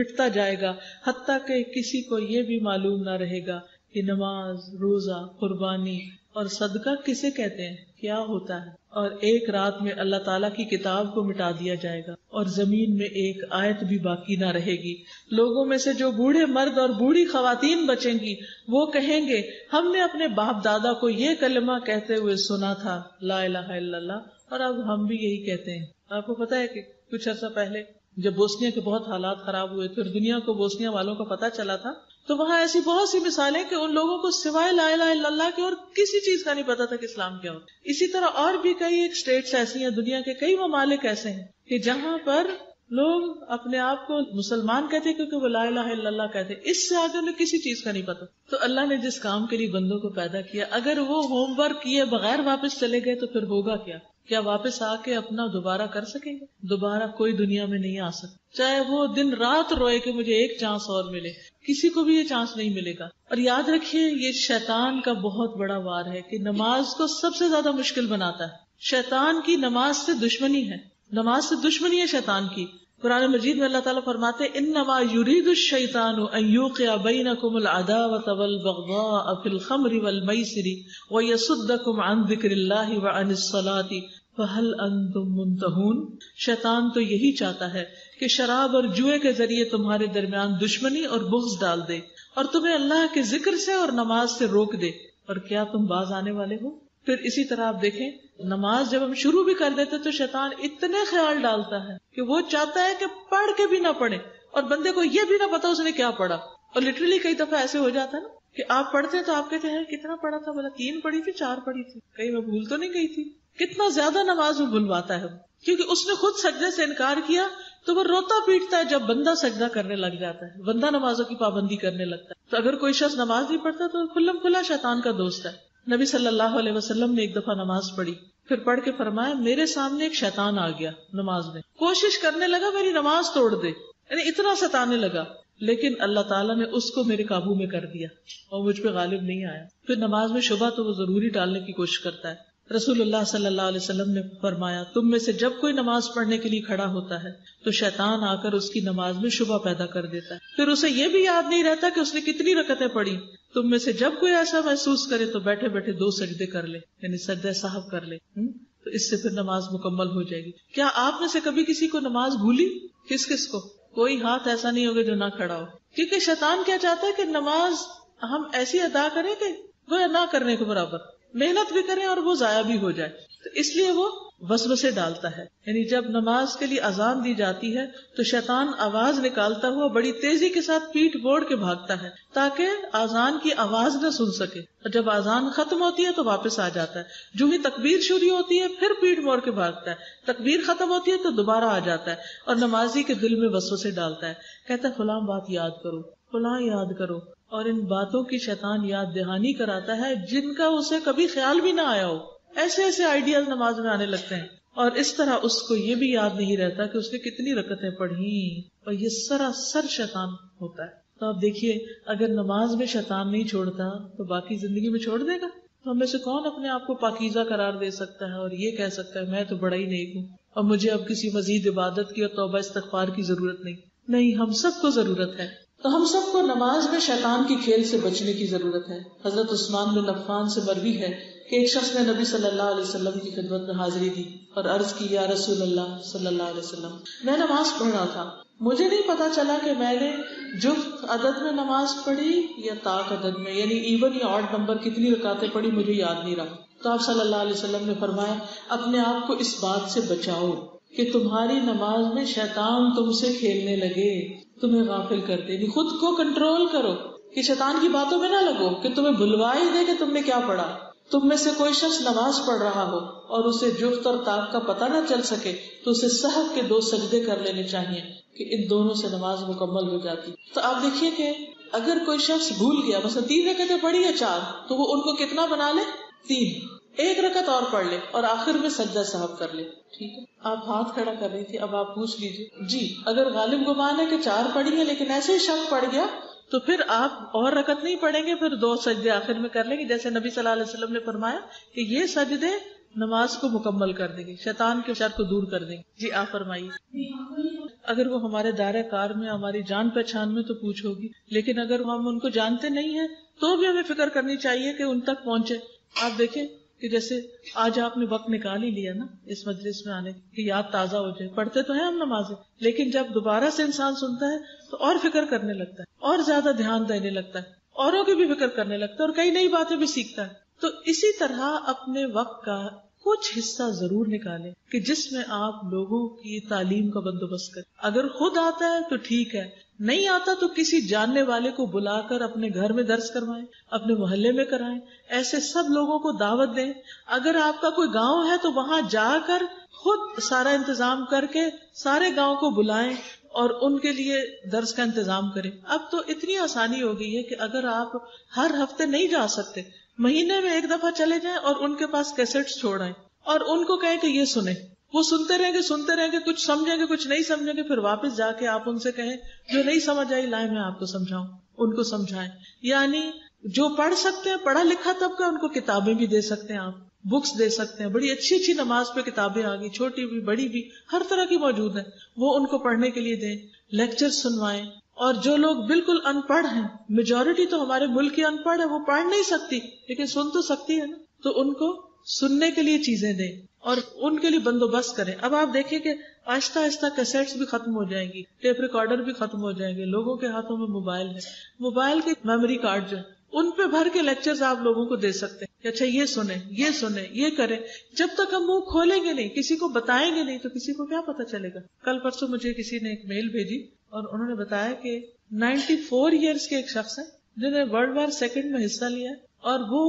मिटता जाएगा, हत्ता कि किसी को ये भी मालूम ना रहेगा कि नमाज, रोजा, कुर्बानी और सदका किसे कहते हैं, क्या होता है। और एक रात में अल्लाह ताला की किताब को मिटा दिया जाएगा और जमीन में एक आयत भी बाकी ना रहेगी। लोगों में से जो बूढ़े मर्द और बूढ़ी खवातीन बचेंगी वो कहेंगे, हमने अपने बाप दादा को ये कलमा कहते हुए सुना था, ला इलाहा इल्लल्लाह, और अब हम भी यही कहते हैं। आपको पता है कि कुछ अर्सा पहले जब बोस्निया के बहुत हालात खराब हुए थे और दुनिया को बोस्निया वालों का पता चला था, तो वहाँ ऐसी बहुत सी मिसालें कि उन लोगों को सिवाय ला इलाहा इल्लल्लाह के और किसी चीज का नहीं पता था कि इस्लाम क्या होता है। इसी तरह और भी कई एक स्टेट्स ऐसी हैं, दुनिया के कई ममालिक ऐसे हैं कि जहाँ पर लोग अपने आप को मुसलमान कहते हैं क्योंकि वो ला इलाहा इल्लल्लाह कहते हैं, इससे आगे उन्हें किसी चीज का नहीं पता। तो अल्लाह ने जिस काम के लिए बंदों को पैदा किया, अगर वो होमवर्क किए बगैर वापस चले गए तो फिर होगा क्या? क्या वापस आके अपना दोबारा कर सकेंगे? दोबारा कोई दुनिया में नहीं आ सकता, चाहे वो दिन रात रोए कि मुझे एक चांस और मिले, किसी को भी ये चांस नहीं मिलेगा। और याद रखिए ये शैतान का बहुत बड़ा वार है कि नमाज को सबसे ज्यादा मुश्किल बनाता है। शैतान की नमाज से दुश्मनी है, नमाज से दुश्मनी है शैतान की। कुरान मजीद में अल्लाह ताला फरमाते हैं इन्नमा युरीदु शैतानु अन युक़िअ बैनकुमुल अदावता वल बग़्दाअ फ़िल ख़म्रि वल मैसिरि व यसुद्दकुम अन ज़िक्रिल्लाहि व अनिस सलाति फ़हल अंतुम मुन्तहून। शैतान तो यही चाहता है कि शराब और जुए के जरिए तुम्हारे दरमियान दुश्मनी और बुग़्ज़ डाल दे और तुम्हें अल्लाह के जिक्र से और नमाज से रोक दे। और क्या तुम बाज आने वाले हो? फिर इसी तरह आप देखें नमाज जब हम शुरू भी कर देते तो शैतान इतने ख्याल डालता है कि वो चाहता है कि पढ़ के भी ना पढ़े और बंदे को ये भी ना पता उसने क्या पढ़ा। और लिटरली कई दफा ऐसे हो जाता है ना कि आप पढ़ते हैं तो आप कहते हैं कितना पढ़ा था, बोला 3 पढ़ी थी 4 पढ़ी थी, कहीं मैं भूल तो नहीं गई थी। कितना ज्यादा नमाज में भूलवाता है, क्योंकि उसने खुद सजदे से इनकार किया तो वो रोता पीटता है जब बंदा सजदा करने लग जाता है, बंदा नमाजों की पाबंदी करने लगता है। तो अगर कोई शख्स नमाज नहीं पढ़ता तो खुल्लम खुल्ला शैतान का दोस्त है। नबी सल्लल्लाहु अलैहि वसल्लम ने एक दफा नमाज पढ़ी, फिर पढ़ के फरमाया मेरे सामने एक शैतान आ गया नमाज में, कोशिश करने लगा मेरी नमाज तोड़ दे, यानी इतना सताने लगा, लेकिन अल्लाह ताला ने उसको मेरे काबू में कर दिया और मुझ पे गालिब नहीं आया। फिर नमाज में शुबा तो वो जरूरी डालने की कोशिश करता है। रसूलुल्लाह सल्लल्लाहु अलैहि वसल्लम ने फरमाया तुम में से जब कोई नमाज पढ़ने के लिए खड़ा होता है तो शैतान आकर उसकी नमाज में शुबा पैदा कर देता है, फिर उसे ये भी याद नहीं रहता कि उसने कितनी रकअतें पढ़ी। तुम में से जब कोई ऐसा महसूस करे तो बैठे बैठे 2 सजदे कर ले, यानी सजदा साहब कर ले, तो इससे फिर नमाज मुकम्मल हो जाएगी। क्या आप में से कभी किसी को नमाज भूली? किस किस को? कोई हाथ ऐसा नहीं होगा जो ना खड़ा हो, क्योंकि शैतान क्या चाहता है कि नमाज हम ऐसी अदा करें कि वो ना करने के बराबर, मेहनत भी करें और वो जाया भी हो जाए, तो इसलिए वो वसवसे डालता है। यानी जब नमाज के लिए अजान दी जाती है तो शैतान आवाज निकालता हुआ बड़ी तेजी के साथ पीठ मोड़ के भागता है ताकि अजान की आवाज न सुन सके, और जब अजान खत्म होती है तो वापस आ जाता है। जो ही तकबीर शुरू होती है फिर पीठ मोड़ के भागता है, तकबीर खत्म होती है तो दोबारा आ जाता है और नमाजी के दिल में वसवसे डालता है, कहता है फलां बात याद करो, फलां याद करो, और इन बातों की शैतान याद दहानी कराता है जिनका उसे कभी ख्याल भी ना आया हो। ऐसे ऐसे आइडियाज नमाज में आने लगते हैं और इस तरह उसको ये भी याद नहीं रहता कि उसने कितनी रकअतें पढ़ी, और ये सरासर शैतान होता है। तो आप देखिए अगर नमाज में शैतान नहीं छोड़ता तो बाकी जिंदगी में छोड़ देगा। तो हमें से कौन अपने आप को पाकीज़ा करार दे सकता है और ये कह सकता है मैं तो बड़ा ही नेक हूँ और मुझे अब किसी मजीद इबादत की और तौबा इस्तग़फ़ार की जरूरत नहीं? नहीं, हम सबको जरूरत है। तो हम सबको नमाज में शैतान की खेल से बचने की जरूरत है। हजरत उस्मान बिन अफ़्फ़ान से मरवी है कि एक शख्स ने नबी सल्लल्लाहु अलैहि वसल्लम की खिदमत में हाजिरी दी और अर्ज की या रसूलल्लाह सल्लल्लाहु अलैहि वसल्लम, मैं नमाज पढ़ रहा था, मुझे नहीं पता चला कि मैंने जुफ्त अदद में नमाज पढ़ी या ताक अदद में, यानी इवन या ऑड नंबर कितनी रकातें पढ़ी मुझे याद नहीं रहा। तो आप सल्लल्लाहु अलैहि वसल्लम ने फरमाया अपने आप को इस बात से बचाओ कि तुम्हारी नमाज में शैतान तुमसे खेलने लगे, तुम्हें गाफिल कर दे। खुद को कंट्रोल करो कि शैतान की बातों में ना लगो कि तुम्हें भुलवा ही दे कि तुमने क्या पढ़ा। तुम में से कोई शख्स नमाज पढ़ रहा हो और उसे जुफ्त और ताक का पता ना चल सके तो उसे सहब के 2 सजदे कर लेने चाहिए कि इन दोनों से नमाज मुकम्मल हो जाती। तो आप देखिए कि अगर कोई शख्स भूल गया, बस 3 रकअतें पढ़ी या 4, तो वो उनको कितना बना ले? 3, 1 रकअत और पढ़ ले और आखिर में सज्दा साहब कर ले। ठीक है, आप हाथ खड़ा कर रही थी, अब आप पूछ लीजिए जी अगर गालिब गुमान है कि 4 पढ़ी है लेकिन ऐसे ही शक पड़ गया तो फिर आप और रकत नहीं पढ़ेंगे, फिर 2 सजदे आखिर में कर लेंगे, जैसे नबी सल्लल्लाहु अलैहि वसल्लम ने फरमाया कि ये सजदे नमाज को मुकम्मल कर देंगे, शैतान के शर को दूर कर देंगे। जी आप फरमाइए। अगर वो हमारे दायरे कार में, हमारी जान पहचान में तो पूछ होगी, लेकिन अगर हम उनको जानते नहीं है तो भी हमें फिक्र करनी चाहिए कि उन तक पहुंचे। आप देखें कि जैसे आज आपने वक्त निकाल ही लिया ना इस मजलिस में आने की, याद ताजा हो जाए। पढ़ते तो हैं हम नमाजें, लेकिन जब दोबारा से इंसान सुनता है तो और फिक्र करने लगता है और ज्यादा ध्यान देने लगता है, औरों की भी फिक्र करने लगता है और कई नई बातें भी सीखता है। तो इसी तरह अपने वक्त का कुछ हिस्सा जरूर निकालें कि जिसमें आप लोगों की तालीम का बंदोबस्त करें। अगर खुद आता है तो ठीक है, नहीं आता तो किसी जानने वाले को बुलाकर अपने घर में दर्स करवाएं, अपने मोहल्ले में कराएं, ऐसे सब लोगों को दावत दें। अगर आपका कोई गांव है तो वहां जाकर खुद सारा इंतजाम करके सारे गांव को बुलाएं और उनके लिए दर्स का इंतजाम करें। अब तो इतनी आसानी हो गई है कि अगर आप हर हफ्ते नहीं जा सकते, महीने में 1 दफा चले जाएं और उनके पास कैसेट्स छोड़ आएं और उनको कहे कि ये सुने, वो सुनते रहेंगे, कुछ समझेंगे कुछ नहीं समझेंगे, फिर वापस जाके आप उनसे कहें जो नहीं समझ आई लाए मैं आपको समझाऊं, उनको समझाएं। यानी जो पढ़ सकते हैं, पढ़ा लिखा तबका, उनको किताबें भी दे सकते हैं, आप बुक्स दे सकते हैं। बड़ी अच्छी अच्छी नमाज पे किताबें आ गई, छोटी भी बड़ी भी हर तरह की मौजूद है, वो उनको पढ़ने के लिए दें, लेक्चर सुनवाएं। और जो लोग बिल्कुल अनपढ़ हैं, मेजोरिटी तो हमारे मुल्क की अनपढ़ है, वो पढ़ नहीं सकती लेकिन सुन तो सकती है ना, तो उनको सुनने के लिए चीजें दें और उनके लिए बंदोबस्त करें। अब आप देखिए कि आहिस्ता आहिस्ता कैसेट्स भी खत्म हो जाएंगी, टेप रिकॉर्डर भी खत्म हो जाएंगे, लोगों के हाथों में मोबाइल है, मोबाइल के मेमोरी कार्ड जो उन पे भर के लेक्चर्स आप लोगों को दे सकते हैं कि अच्छा ये सुने ये सुने ये करें। जब तक हम मुंह खोलेंगे नहीं, किसी को बताएंगे नहीं, तो किसी को क्या पता चलेगा। कल परसों मुझे किसी ने एक मेल भेजी और उन्होंने बताया कि 94 ईयर्स के एक शख्स है जिन्हें वर्ल्ड वार सेकंड में हिस्सा लिया और वो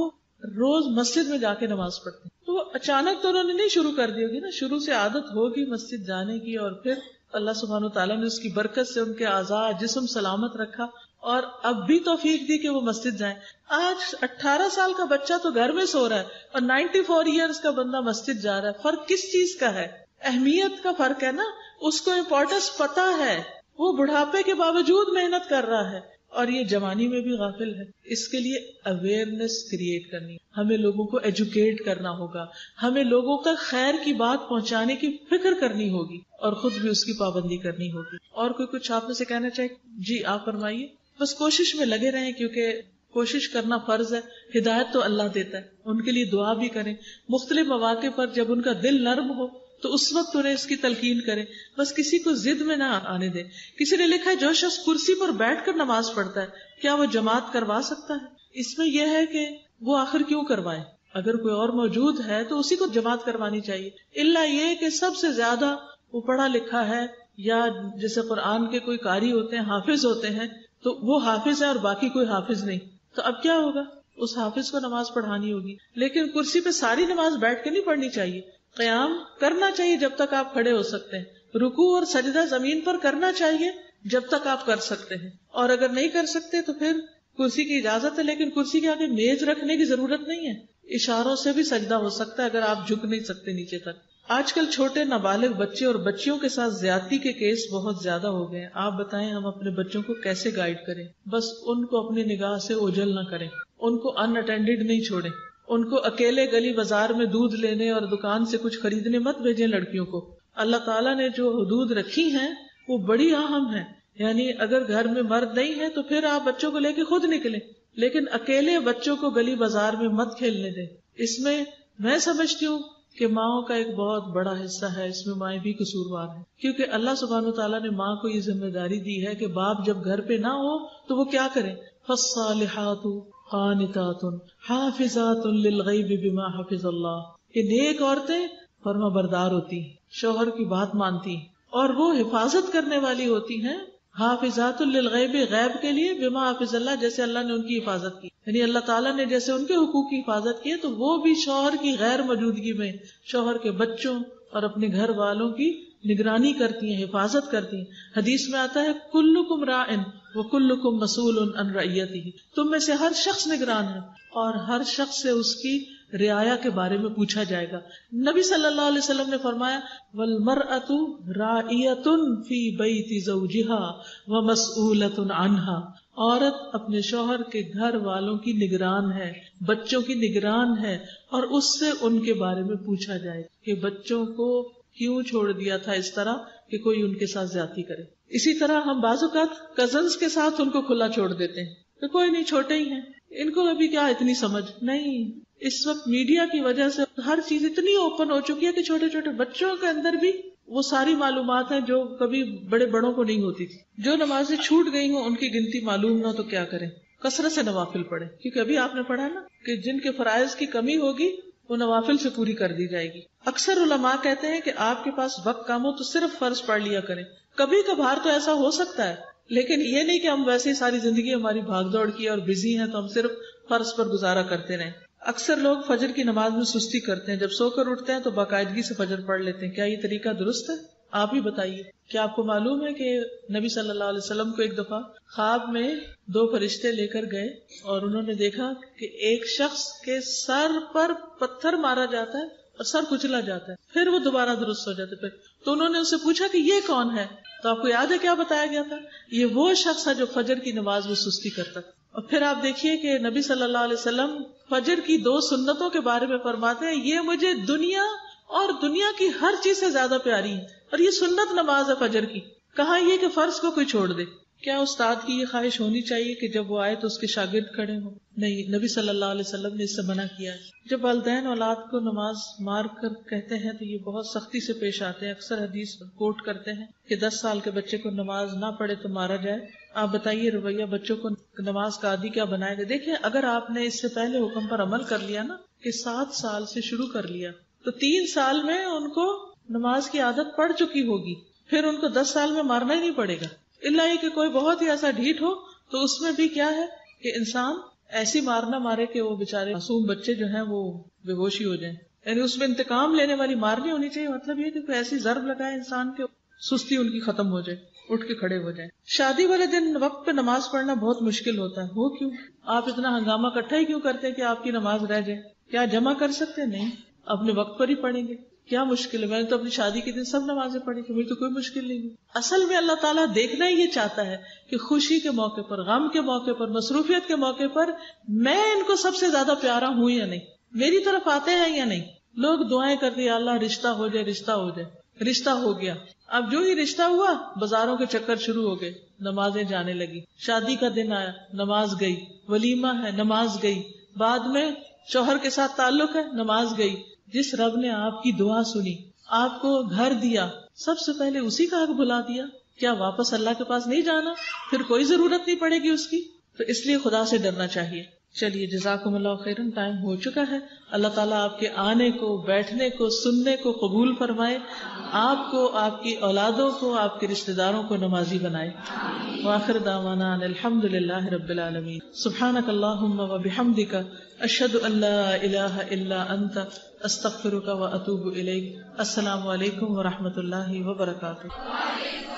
रोज मस्जिद में जाके नमाज पढ़ते। तो अचानक तो उन्होंने नहीं शुरू कर दी होगी ना, शुरू से आदत होगी मस्जिद जाने की, और फिर अल्लाह सुब्हानो तआला ने उसकी बरकत से उनके आज़ा जिस्म सलामत रखा और अब भी तौफीक दी कि वो मस्जिद जाएं। आज 18 साल का बच्चा तो घर में सो रहा है और 94 ईयर्स का बंदा मस्जिद जा रहा है। फर्क किस चीज का है? अहमियत का फर्क है ना। उसको इम्पोर्टेंस पता है, वो बुढ़ापे के बावजूद मेहनत कर रहा है और ये जवानी में भी गाफिल है। इसके लिए अवेयरनेस क्रिएट करनी, हमें लोगों को एजुकेट करना होगा, हमें लोगों का खैर की बात पहुंचाने की फिक्र करनी होगी और खुद भी उसकी पाबंदी करनी होगी। और कोई कुछ आप में से कहना चाहिए? जी आप फरमाइए। बस कोशिश में लगे रहें क्योंकि कोशिश करना फर्ज है। हिदायत तो अल्लाह देता है, उनके लिए दुआ भी करें। मुख्तलिफ मौके पर जब उनका दिल नर्म हो तो उस वक्त उन्हें इसकी तलकीन करें। बस किसी को जिद में ना आने दें। किसी ने लिखा है जो शख्स कुर्सी पर बैठकर नमाज पढ़ता है क्या वो जमात करवा सकता है? इसमें यह है कि वो आखिर क्यों करवाए, अगर कोई और मौजूद है तो उसी को जमात करवानी चाहिए। इल्ला ये कि सबसे ज्यादा वो पढ़ा लिखा है या जैसे कुरान के कोई कारी होते हैं, हाफिज होते हैं, तो वो हाफिज है और बाकी कोई हाफिज नहीं, तो अब क्या होगा? उस हाफिज को नमाज पढ़ानी होगी। लेकिन कुर्सी पे सारी नमाज बैठ के नहीं पढ़नी चाहिए। क़याम करना चाहिए जब तक आप खड़े हो सकते हैं। रुकू और सजदा जमीन पर करना चाहिए जब तक आप कर सकते हैं, और अगर नहीं कर सकते तो फिर कुर्सी की इजाजत है, लेकिन कुर्सी के आगे मेज रखने की जरूरत नहीं है। इशारों से भी सजदा हो सकता है अगर आप झुक नहीं सकते नीचे तक। आजकल छोटे नाबालिग बच्चे और बच्चियों के साथ ज्यादती के केस बहुत ज्यादा हो गए हैं। आप बताएं हम अपने बच्चों को कैसे गाइड करें? बस उनको अपनी निगाह से ओझल ना करें, उनको अनअटेंडेड नहीं छोड़ें, उनको अकेले गली बाजार में दूध लेने और दुकान से कुछ खरीदने मत भेजें लड़कियों को। अल्लाह ताला ने जो हदूद रखी हैं वो बड़ी अहम है। यानी अगर घर में मर्द नहीं है तो फिर आप बच्चों को लेके खुद निकलें, लेकिन अकेले बच्चों को गली बाजार में मत खेलने दें। इसमें मैं समझती हूँ कि माओं का एक बहुत बड़ा हिस्सा है, इसमें माएं भी कसूरवार हैं, क्योंकि अल्लाह सुब्हानो तआला ने माँ को ये जिम्मेदारी दी है कि बाप जब घर पे ना हो तो वो क्या करें। फस्सालिहातु खानितातुन हाफिजातुन लिलगैब बिमा हफिज़ल्लाह, ये नेक औरतें फर्मा बरदार होती, शोहर की बात मानती और वो हिफाजत करने वाली होती हैं। हाफिजातुन लिलगैब, गैब के लिए, बिमा हफिज़ल्लाह, जैसे अल्लाह ने उनकी हिफाजत की, यानी अल्लाह ताला ने जैसे उनके हुकूक की हिफाजत की है, तो वो भी शोहर की गैर मौजूदगी में शोहर के बच्चों और अपने घर वालों की निगरानी करती हैं, हिफाजत करती हैं। हदीस में आता है कुल्लुकुम राइन व कुल्लुकुम मसूलुन अन रईयतिही, तुम में से हर शख्स निगरान है और हर शख्स से उसकी रियाया के बारे में पूछा जाएगा। नबी सल्लल्लाहु अलैहि वसल्लम ने फरमाया वल मरअतु राइयतुन फी बैति ज़ौजिहा व मसऊलतुन अनहा, औरत अपने शोहर के घर वालों की निगरान है, बच्चों की निगरान है और उससे उनके बारे में पूछा जाए कि बच्चों को क्यों छोड़ दिया था इस तरह कि कोई उनके साथ ज्यादती करे। इसी तरह हम बाज़ात कजन्स के साथ उनको खुला छोड़ देते हैं तो कोई नहीं, छोटे ही हैं, इनको अभी क्या इतनी समझ नहीं। इस वक्त मीडिया की वजह से हर चीज इतनी ओपन हो चुकी है कि छोटे छोटे बच्चों के अंदर भी वो सारी मालूमात है जो कभी बड़े बड़ों को नहीं होती थी। जो नमाजें छूट गई हो उनकी गिनती मालूम ना तो क्या करें, कसरत से नवाफिल पढ़े, क्योंकि अभी आपने पढ़ा ना कि जिनके फराइज की कमी होगी वो नवाफिल से पूरी कर दी जाएगी। अक्सर उलमा कहते हैं कि आपके पास वक्त कम हो तो सिर्फ फर्ज पढ़ लिया करें। कभी कभार तो ऐसा हो सकता है, लेकिन ये नहीं कि हम वैसे ही सारी जिंदगी हमारी भागदौड़ की और बिजी है तो हम सिर्फ फर्ज पर गुजारा करते रहे। अक्सर लोग फजर की नमाज में सुस्ती करते हैं, जब सोकर उठते हैं तो बाकायदगी से फजर पढ़ लेते हैं। क्या ये तरीका दुरुस्त है? आप ही बताइए। क्या आपको मालूम है कि नबी सल्लल्लाहु अलैहि वसल्लम को एक दफा ख्वाब में दो फरिश्ते लेकर गए और उन्होंने देखा कि एक शख्स के सर पर पत्थर मारा जाता है और और सर कुचला जाता है, फिर वो दोबारा दुरुस्त हो जाते। तो उन्होंने उनसे पूछा कि ये कौन है, तो आपको याद है क्या बताया गया था, ये वो शख्स है जो फजर की नमाज में सुस्ती करता था। और फिर आप देखिए कि नबी सल्लल्लाहु अलैहि वसल्लम फजर की दो सुन्नतों के बारे में फरमाते हैं, ये मुझे दुनिया और दुनिया की हर चीज से ज्यादा प्यारी है, और ये सुन्नत नमाज है फजर की। कहा यह कि फर्ज को कोई छोड़ दे। क्या उस्ताद की ये ख्वाहिश होनी चाहिए कि जब वो आए तो उसके शागिर्द खड़े हों? नहीं, नबी सल्लल्लाहु अलैहि वसल्लम ने इससे मना किया है। जब वालिदैन औलाद को नमाज मार कर कहते हैं तो ये बहुत सख्ती से पेश आते हैं। अक्सर हदीस कोट करते हैं कि 10 साल के बच्चे को नमाज ना पढ़े तो मारा जाए। आप बताइए रवैया बच्चों को नमाज का आदि क्या बनाएगा? देखिये, अगर आपने इससे पहले हुक्म पर अमल कर लिया ना कि 7 साल से शुरू कर लिया, तो 3 साल में उनको नमाज की आदत पड़ चुकी होगी, फिर उनको 10 साल में मारना ही नहीं पड़ेगा। इल्ला ये कि कोई बहुत ही ऐसा ढीठ हो तो उसमें भी क्या है कि इंसान ऐसी मारना मारे कि वो बेचारे मासूम बच्चे जो हैं वो बेहोशी हो जाएं। यानी उसमें इंतकाम लेने वाली मारनी होनी चाहिए। मतलब ये कि कोई ऐसी जरब लगाए इंसान के सुस्ती उनकी खत्म हो जाए, उठ के खड़े हो जाए। शादी वाले दिन वक्त पे नमाज पढ़ना बहुत मुश्किल होता है। वो क्यों? आप इतना हंगामा इकट्ठा ही क्यों करते हैं कि आपकी नमाज रह जाए? क्या जमा कर सकते? नहीं, अपने वक्त पर ही पढ़ेंगे। क्या मुश्किल है? मैंने तो अपनी शादी के दिन सब नमाजें पढ़ी थी, मुझे तो कोई मुश्किल नहीं है। असल में अल्लाह ताला देखना ये चाहता है कि खुशी के मौके पर, गम के मौके पर, मसरूफियत के मौके पर मैं इनको सबसे ज्यादा प्यारा हूं या नहीं, मेरी तरफ आते हैं या नहीं। लोग दुआएं करते हैं, अल्लाह रिश्ता हो जाए, रिश्ता हो जाए। रिश्ता हो गया। अब जो ही रिश्ता हुआ बाजारों के चक्कर शुरू हो गए, नमाजें जाने लगी। शादी का दिन आया, नमाज गई। वलीमा है, नमाज गई। बाद में शौहर के साथ ताल्लुक है, नमाज गई। जिस रब ने आपकी दुआ सुनी, आपको घर दिया, सबसे पहले उसी का हक बुला दिया। क्या वापस अल्लाह के पास नहीं जाना? फिर कोई जरूरत नहीं पड़ेगी उसकी। तो इसलिए खुदा से डरना चाहिए। चलिए, जज़ाकुमुल्लाह खैरन, टाइम हो चुका है। अल्लाह ताला आपके आने को, बैठने को, सुनने को कबूल फरमाए। आपको, आपकी औलादों को, आपके रिश्तेदारों को नमाजी बनाए। आखिर दावाना अल्हम्दुलिल्लाह रब्बिल आलमीन। सुब्हानकल्लाहुम्मा व बिहम्दिका अशहदु अल्ला इलाहा इल्ला अंता अस्तगफिरुका व अतूबु इलैक। अस्सलामु अलैकुम व रहमतुल्लाहि व बरकातुहू।